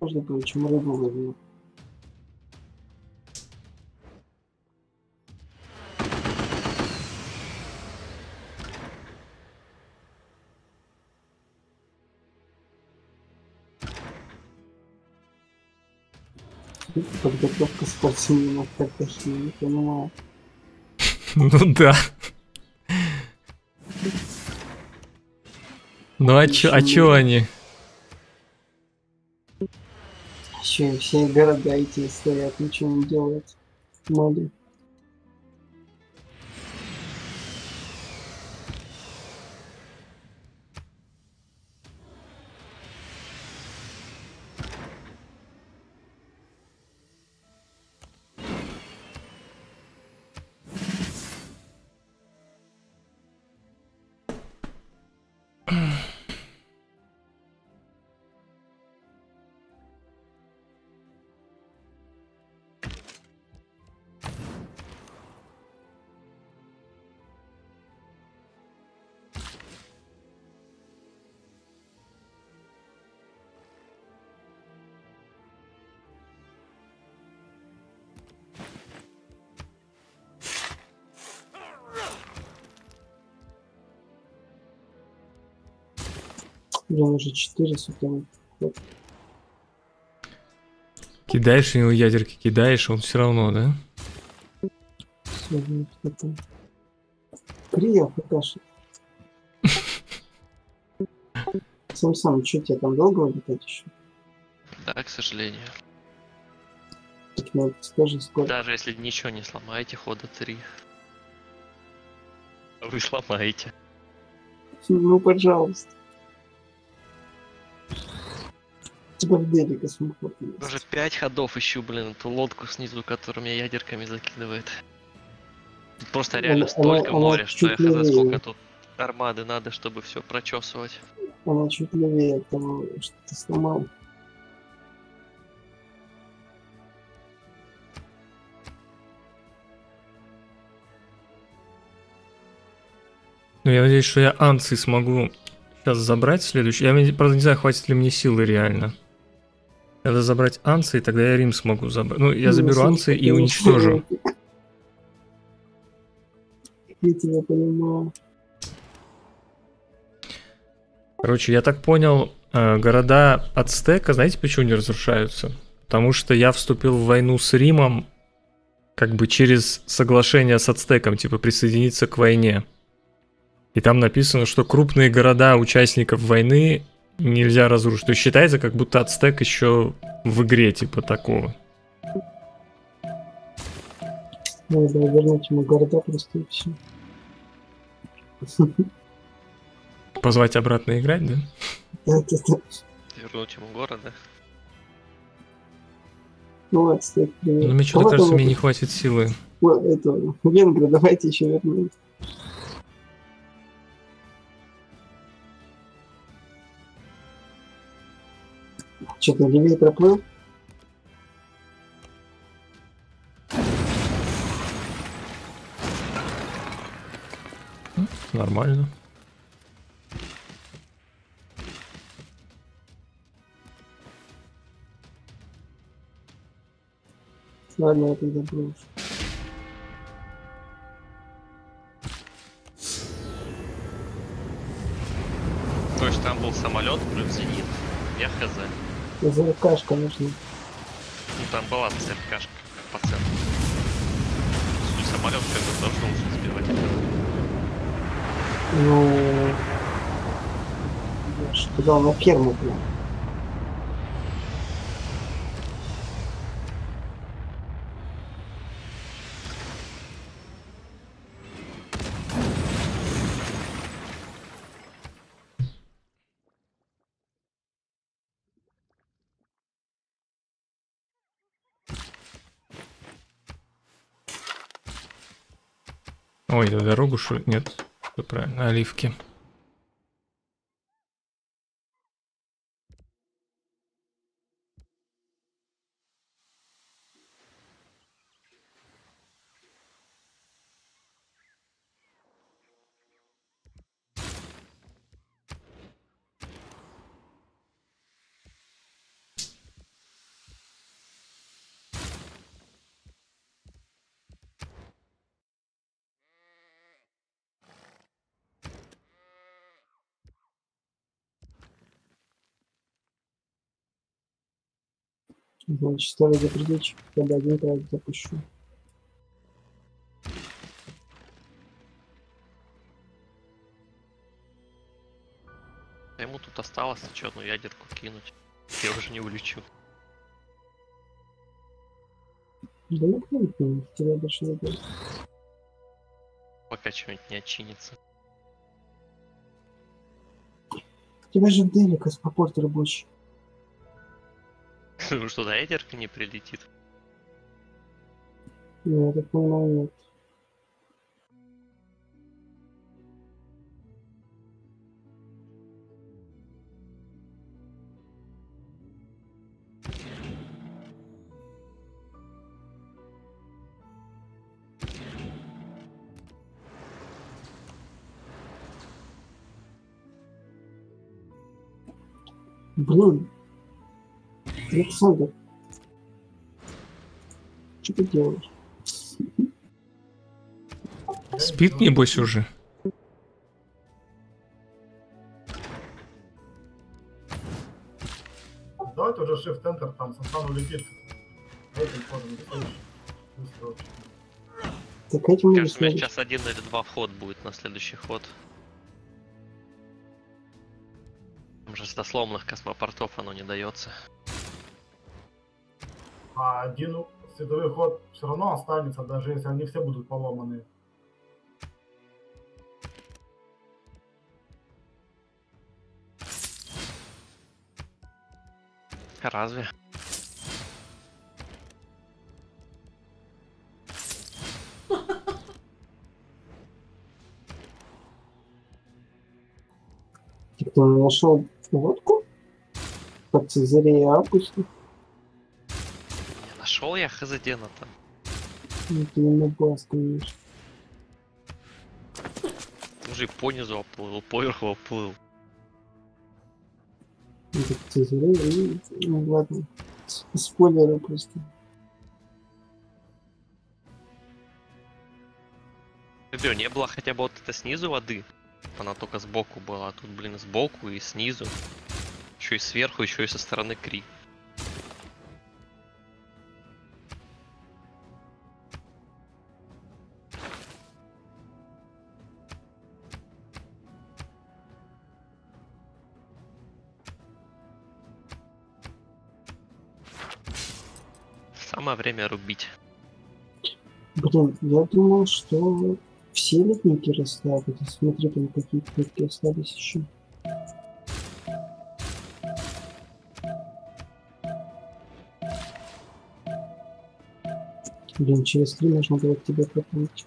Можно, короче, рыбу ловить. Подготовка спортсмена в Картахене, не понимаю. Ну да. Ну а чё, а чё они? Все города эти стоят, ничего не делают. Мали. Блин, уже четыре суток. Кидаешь у него ядерки, кидаешь, он все равно, да? Все, это... Кри, покажи. Сам сам, что тебе там долго летать еще? Да, к сожалению. Так, ну, скажи, сколько... Даже если ничего не сломаете, хода три. Вы сломаете. Ну, пожалуйста. Уже пять ходов ищу, блин, эту лодку снизу, которую меня ядерками закидывает. Тут просто реально она, столько она, моря, она что я хз, сколько тут армады надо, чтобы все прочесывать. Она чуть левее того, что ты сломал. Ну я надеюсь, что я анцы смогу сейчас забрать следующий. Я, правда, не знаю, хватит ли мне силы реально. Надо забрать анцы, и тогда я Рим смогу забрать. Ну, я заберу анцы и уничтожу. Я тебя понимал. Короче, я так понял, города Ацтека, знаете, почему не разрушаются? Потому что я вступил в войну с Римом, как бы через соглашение с Ацтеком, типа присоединиться к войне. И там написано, что крупные города участников войны нельзя разрушить. То есть считается, как будто Ацтек еще в игре, типа такого. Надо вернуть ему города просто и все. Позвать обратно играть, да? Вернуть ему города. Ну, Ацтек, привет. Ну, мне что-то кажется, мне не хватит силы. Это, Венгра, давайте еще вернуть. Что-то левее проплыл. Нормально. Ладно, я тогда плыву. То есть там был самолет, плюс зенит, я хз. ЗРКшка нужна. Ну там была ЗРКшка по центру. Суть самолет как-то должен сбивать. Ну... Я же туда на ферму прям. Ой, это дорогу, что... Нет, все правильно, оливки. Значит, ставить за предыдущий, когда один раз запущу. А ему тут осталось еще одну ядерку кинуть. Я уже не улечу. Да ну круто, тебя больше не будет. Пока что-нибудь не отчинится. У тебя же делик из попорта рабочий. Ну что, ядерка не прилетит? Нет, это по-моему нет. Блин. Александр, что ты делаешь? Спит, небось, уже? Давайте уже shift-enter, там Сантан улетит. Кажется, у меня сейчас один или два вход будет на следующий ход. Там же с досломных космопортов оно не дается. А один световой ход все равно останется, даже если они все будут поломаны. Разве? Ты кто нашел водку? Под Цезарея Августа? Шел я хз на там. Ну, уже по низу оплыл, поверху оплыл. Ну ладно. Спойлеры просто. Ребят, не было хотя бы вот это снизу воды. Она только сбоку была. А тут, блин, сбоку и снизу. Еще и сверху, еще и со стороны Кри. Время рубить. Блин, я думал, что все летники расставят. Смотри, там какие-то летники остались еще. Блин, через три можно было к тебе проплыть.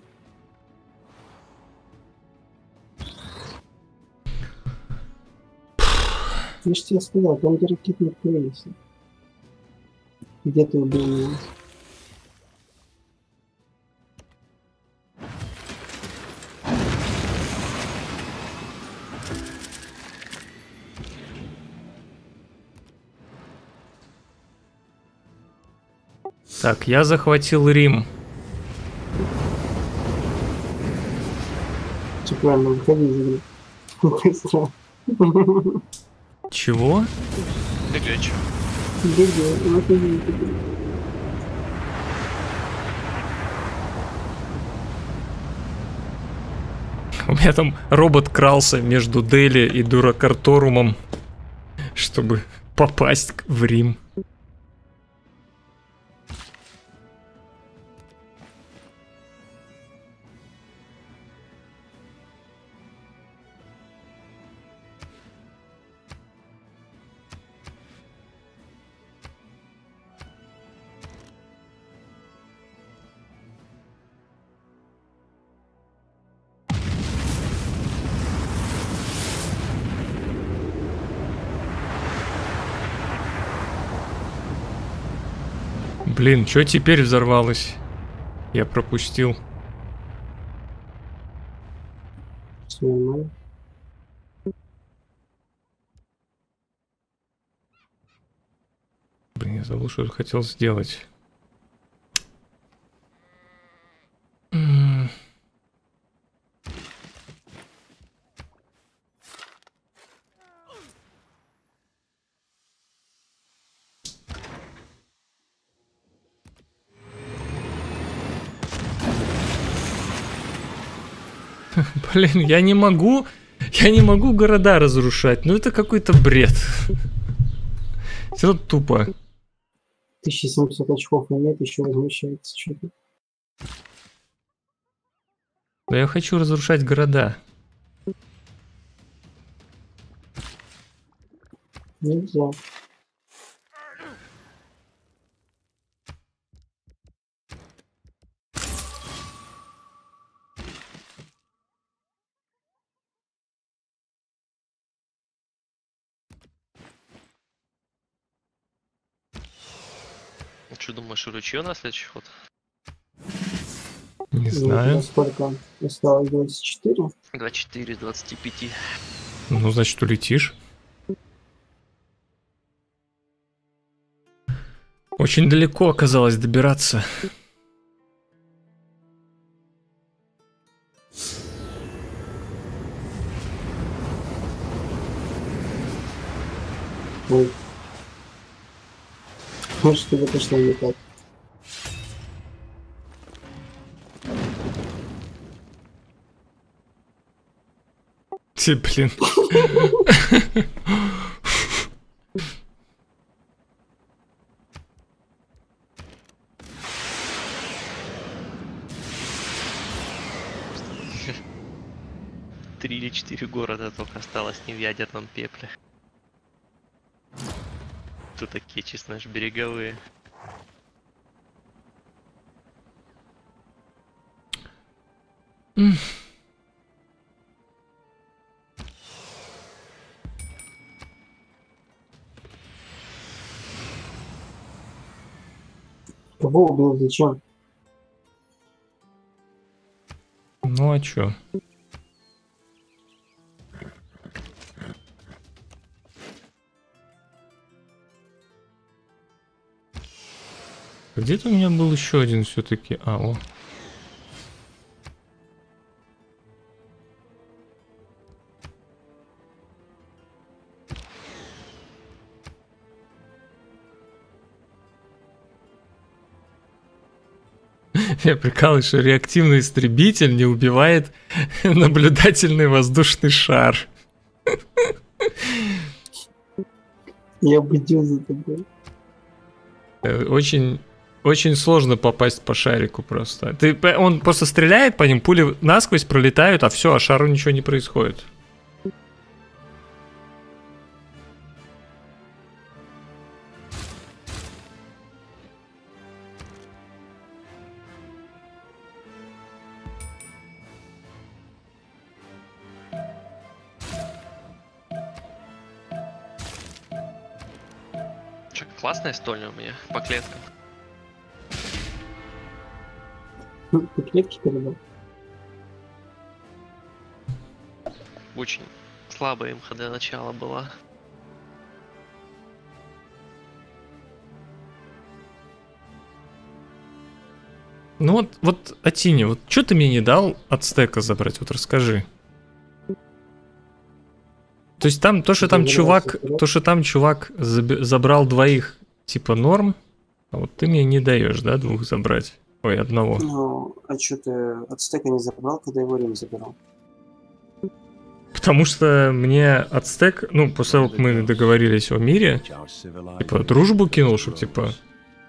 Я же тебе сказал, там где ракетник появился. Где ты убил меня? Так, я захватил Рим. Чего? У меня там робот крался между Дели и Дуракарторумом, чтобы попасть в Рим. Блин, что теперь взорвалось? Я пропустил. Сумма. Блин, я забыл, что хотел сделать. Блин, я не могу, я не могу города разрушать. Ну это какой-то бред. Все тупо. тысяча семьсот очков нет, еще размещается что-то. Да я хочу разрушать города. Нельзя. Что думаешь, ручье на следующий ход? Не знаю. Ну, сколько? Осталось двадцать четыре? двадцать четыре, двадцать пять. Ну, значит, улетишь. Очень далеко оказалось добираться. Ой. Может, что-то пошло не так. Ты, блин. Три или четыре города только осталось не в ядерном пепле. Такие честно же береговые. Mm. Кого убил, зачем? Ну а чё? Где-то у меня был еще один все-таки. А, о. Я прикалываюсь, что реактивный истребитель не убивает наблюдательный воздушный шар. Я бы идёт за тобой. Очень... Очень сложно попасть по шарику просто. Ты, он просто стреляет по ним, пули насквозь пролетают, а все, а шару ничего не происходит. Че, классная стольня у меня по клеткам. Ты клетки передал? Очень слабая МХД начала была. Ну вот, вот, Атине, вот что ты мне не дал Ацтека забрать, вот расскажи. То есть там, то, что там чувак, то, что там чувак забрал двоих, типа норм, а вот ты мне не даешь, да, двух забрать. Ой, одного. Ну, а что ты Ацтека не забрал, когда его Рим забирал? Потому что мне Ацтек, ну, после того, как мы договорились о мире, типа, дружбу кинул, чтобы, типа,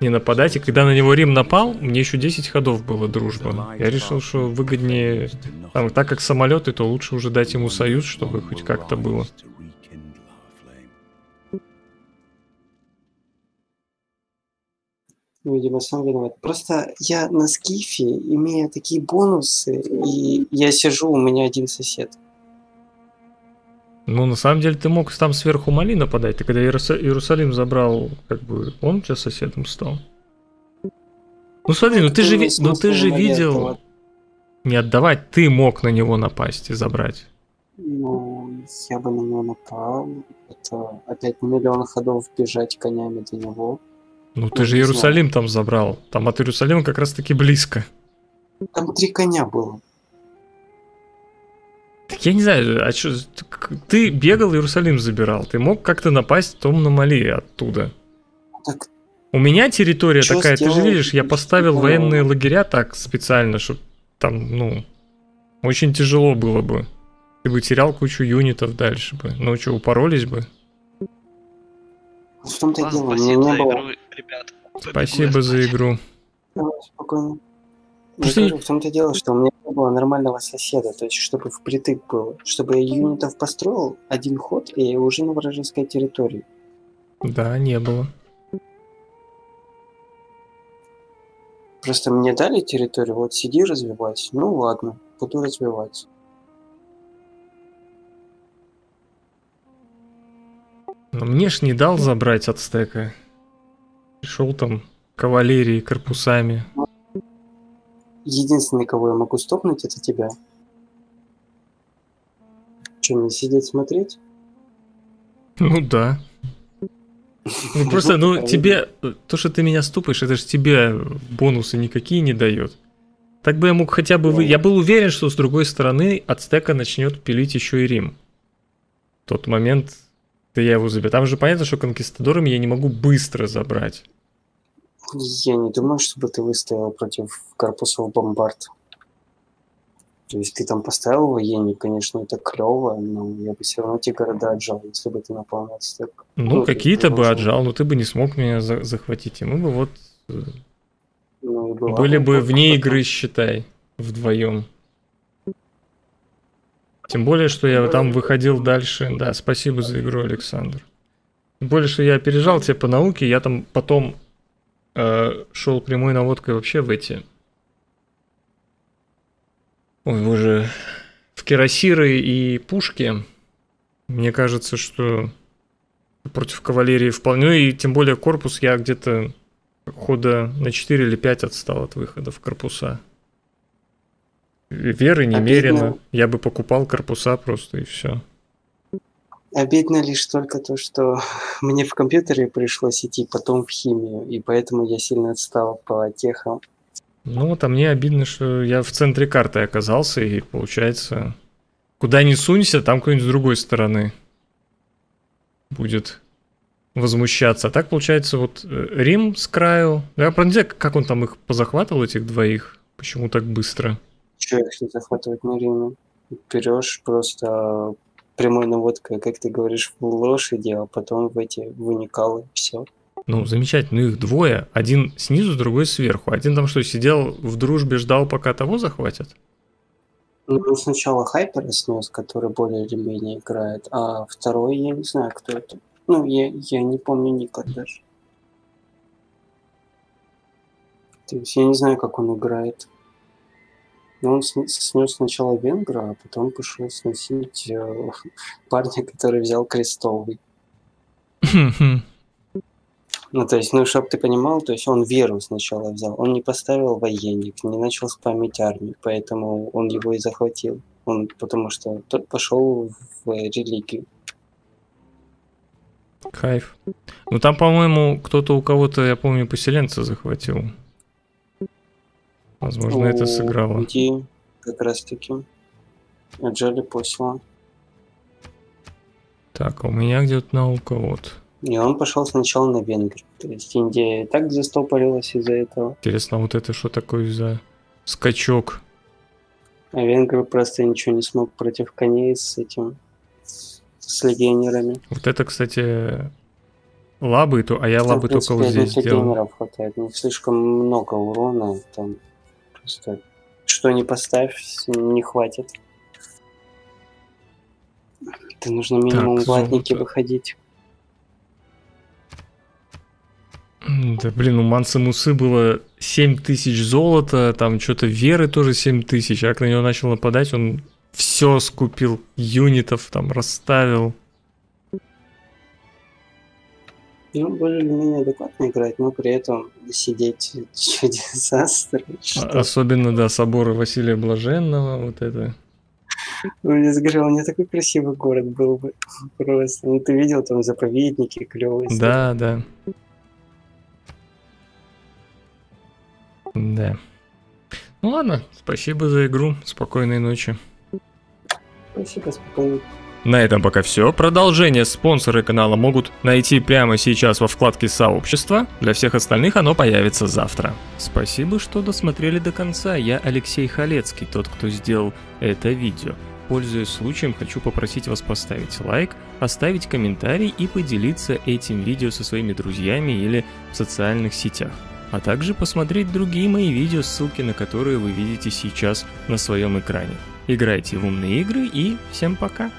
не нападать. И когда на него Рим напал, мне еще десять ходов было дружба. Я решил, что выгоднее, там, так как самолеты, то лучше уже дать ему союз, чтобы хоть как-то было. Видимо, сам виноват. Просто я на Скифе, имея такие бонусы, и я сижу, у меня один сосед. Ну, на самом деле, ты мог там сверху Мали нападать. Ты когда Иерусалим забрал, как бы, он у тебя соседом стал. Ну смотри, ну ты же, ну, ты же видел... Не отдавать, ты мог на него напасть и забрать. Ну, я бы на него напал. Это опять миллион ходов бежать конями до него. Ну ты же Иерусалим там забрал. Там от Иерусалима как раз таки близко. Там три коня было. Так я не знаю, а что... Ты бегал, Иерусалим забирал. Ты мог как-то напасть том на Мали оттуда. Так... У меня территория чё такая, сделал? Ты же видишь, я поставил ну... военные лагеря так специально, чтобы там, ну... Очень тяжело было бы. Ты бы терял кучу юнитов дальше бы. Ну что, упоролись бы? В том-то дело, мне не было... Ребят, спасибо за игру. Давай, спокойно. Говорю, в том-то дело, что у меня не было нормального соседа, то есть чтобы впритык было. Чтобы я юнитов построил, один ход, и я уже на вражеской территории. Да, не было. Просто мне дали территорию, вот сиди развивать. Ну ладно, буду развивать. Но мне ж не дал забрать ацтека. Пришел там кавалерии, корпусами. Единственный, кого я могу стопнуть, это тебя. Че, мне сидеть смотреть? Ну да. Ну просто, ну тебе, то, что ты меня ступаешь, это же тебе бонусы никакие не дает. Так бы я мог хотя бы... Вы... Я был уверен, что с другой стороны ацтека начнет пилить еще и Рим. В тот момент, да я его заберу. Там же понятно, что конкистадорами я не могу быстро забрать. Я не думаю, чтобы ты выстоял против корпусов бомбард. То есть ты там поставил военник, конечно, это клево, но я бы все равно те города отжал, если бы ты напал на ацтек. Ну, ну какие-то бы отжал, но ты бы не смог меня за захватить. И мы бы вот ну, была, были бы вне игры, считай, вдвоем. Тем более, что я там выходил дальше. Да, спасибо за игру, Александр. Тем более, что я опережал тебя по науке, я там потом... шел прямой наводкой вообще в эти... Ой, боже. В кирасиры и пушки. Мне кажется, что против кавалерии вполне... Ну и тем более корпус я где-то хода на четыре или пять отстал от выхода в корпуса. Веры немерено. Обидно. Я бы покупал корпуса просто и все. Обидно лишь только то, что мне в компьютере пришлось идти потом в химию, и поэтому я сильно отстал по техам. Ну вот, а мне обидно, что я в центре карты оказался, и получается, куда ни сунься, там кто-нибудь с другой стороны будет возмущаться. А так получается, вот Рим с краю. Я правда не знаю, как он там их позахватывал, этих двоих, почему так быстро. Че, их не захватывать на Риме? Берешь просто... прямой наводкой, как ты говоришь, в лошади, а потом в эти выникалы, все. Ну, замечательно, их двое. Один снизу, другой сверху. Один там что, сидел в дружбе, ждал, пока того захватят? Ну, сначала хайпер снес, который более или менее играет, а второй, я не знаю, кто это. Ну, я, я не помню ника даже. То есть я не знаю, как он играет. Но он снес сначала венгра, а потом пошел сносить э, парня, который взял крестовый. Ну, то есть, ну, чтоб ты понимал, то есть он веру сначала взял. Он не поставил военник, не начал спамить армию, поэтому он его и захватил. Он, потому что тот пошел в э, религию. Кайф. Ну, там, по-моему, кто-то у кого-то, я помню, поселенца захватил. Возможно, у... это сыграло. Людей как раз таки отжали посла. Так, у меня где-то наука вот. И он пошел сначала на Венгрию. То есть Индия и так застопорилась из-за этого. Интересно, вот это что такое за скачок? А Венгры просто ничего не смог против коней с этим, с легионерами. Вот это, кстати... Лабы, то, а я там, лабы принципе, только вот здесь делал. Хватает. Не слишком много урона, там просто что не поставь, не хватит. Это нужно минимум так, ватники выходить. Да блин, у Манса Мусы было семь тысяч золота, там что-то веры тоже семь тысяч, а как на него начал нападать, он все скупил, юнитов там расставил. Ну, более или менее адекватно играет, но при этом сидеть чудеса страшно. Особенно, да, соборы Василия Блаженного, вот это. Я говорил, у меня такой красивый город был бы просто. Ну, ты видел там заповедники клевые. Да, да. Да. Ну ладно, спасибо за игру, спокойной ночи. Спасибо, спокойной. На этом пока все. Продолжение спонсоры канала могут найти прямо сейчас во вкладке «Сообщество». Для всех остальных оно появится завтра. Спасибо, что досмотрели до конца. Я Алексей Халецкий, тот, кто сделал это видео. Пользуясь случаем, хочу попросить вас поставить лайк, оставить комментарий и поделиться этим видео со своими друзьями или в социальных сетях. А также посмотреть другие мои видео, ссылки на которые вы видите сейчас на своем экране. Играйте в умные игры и всем пока!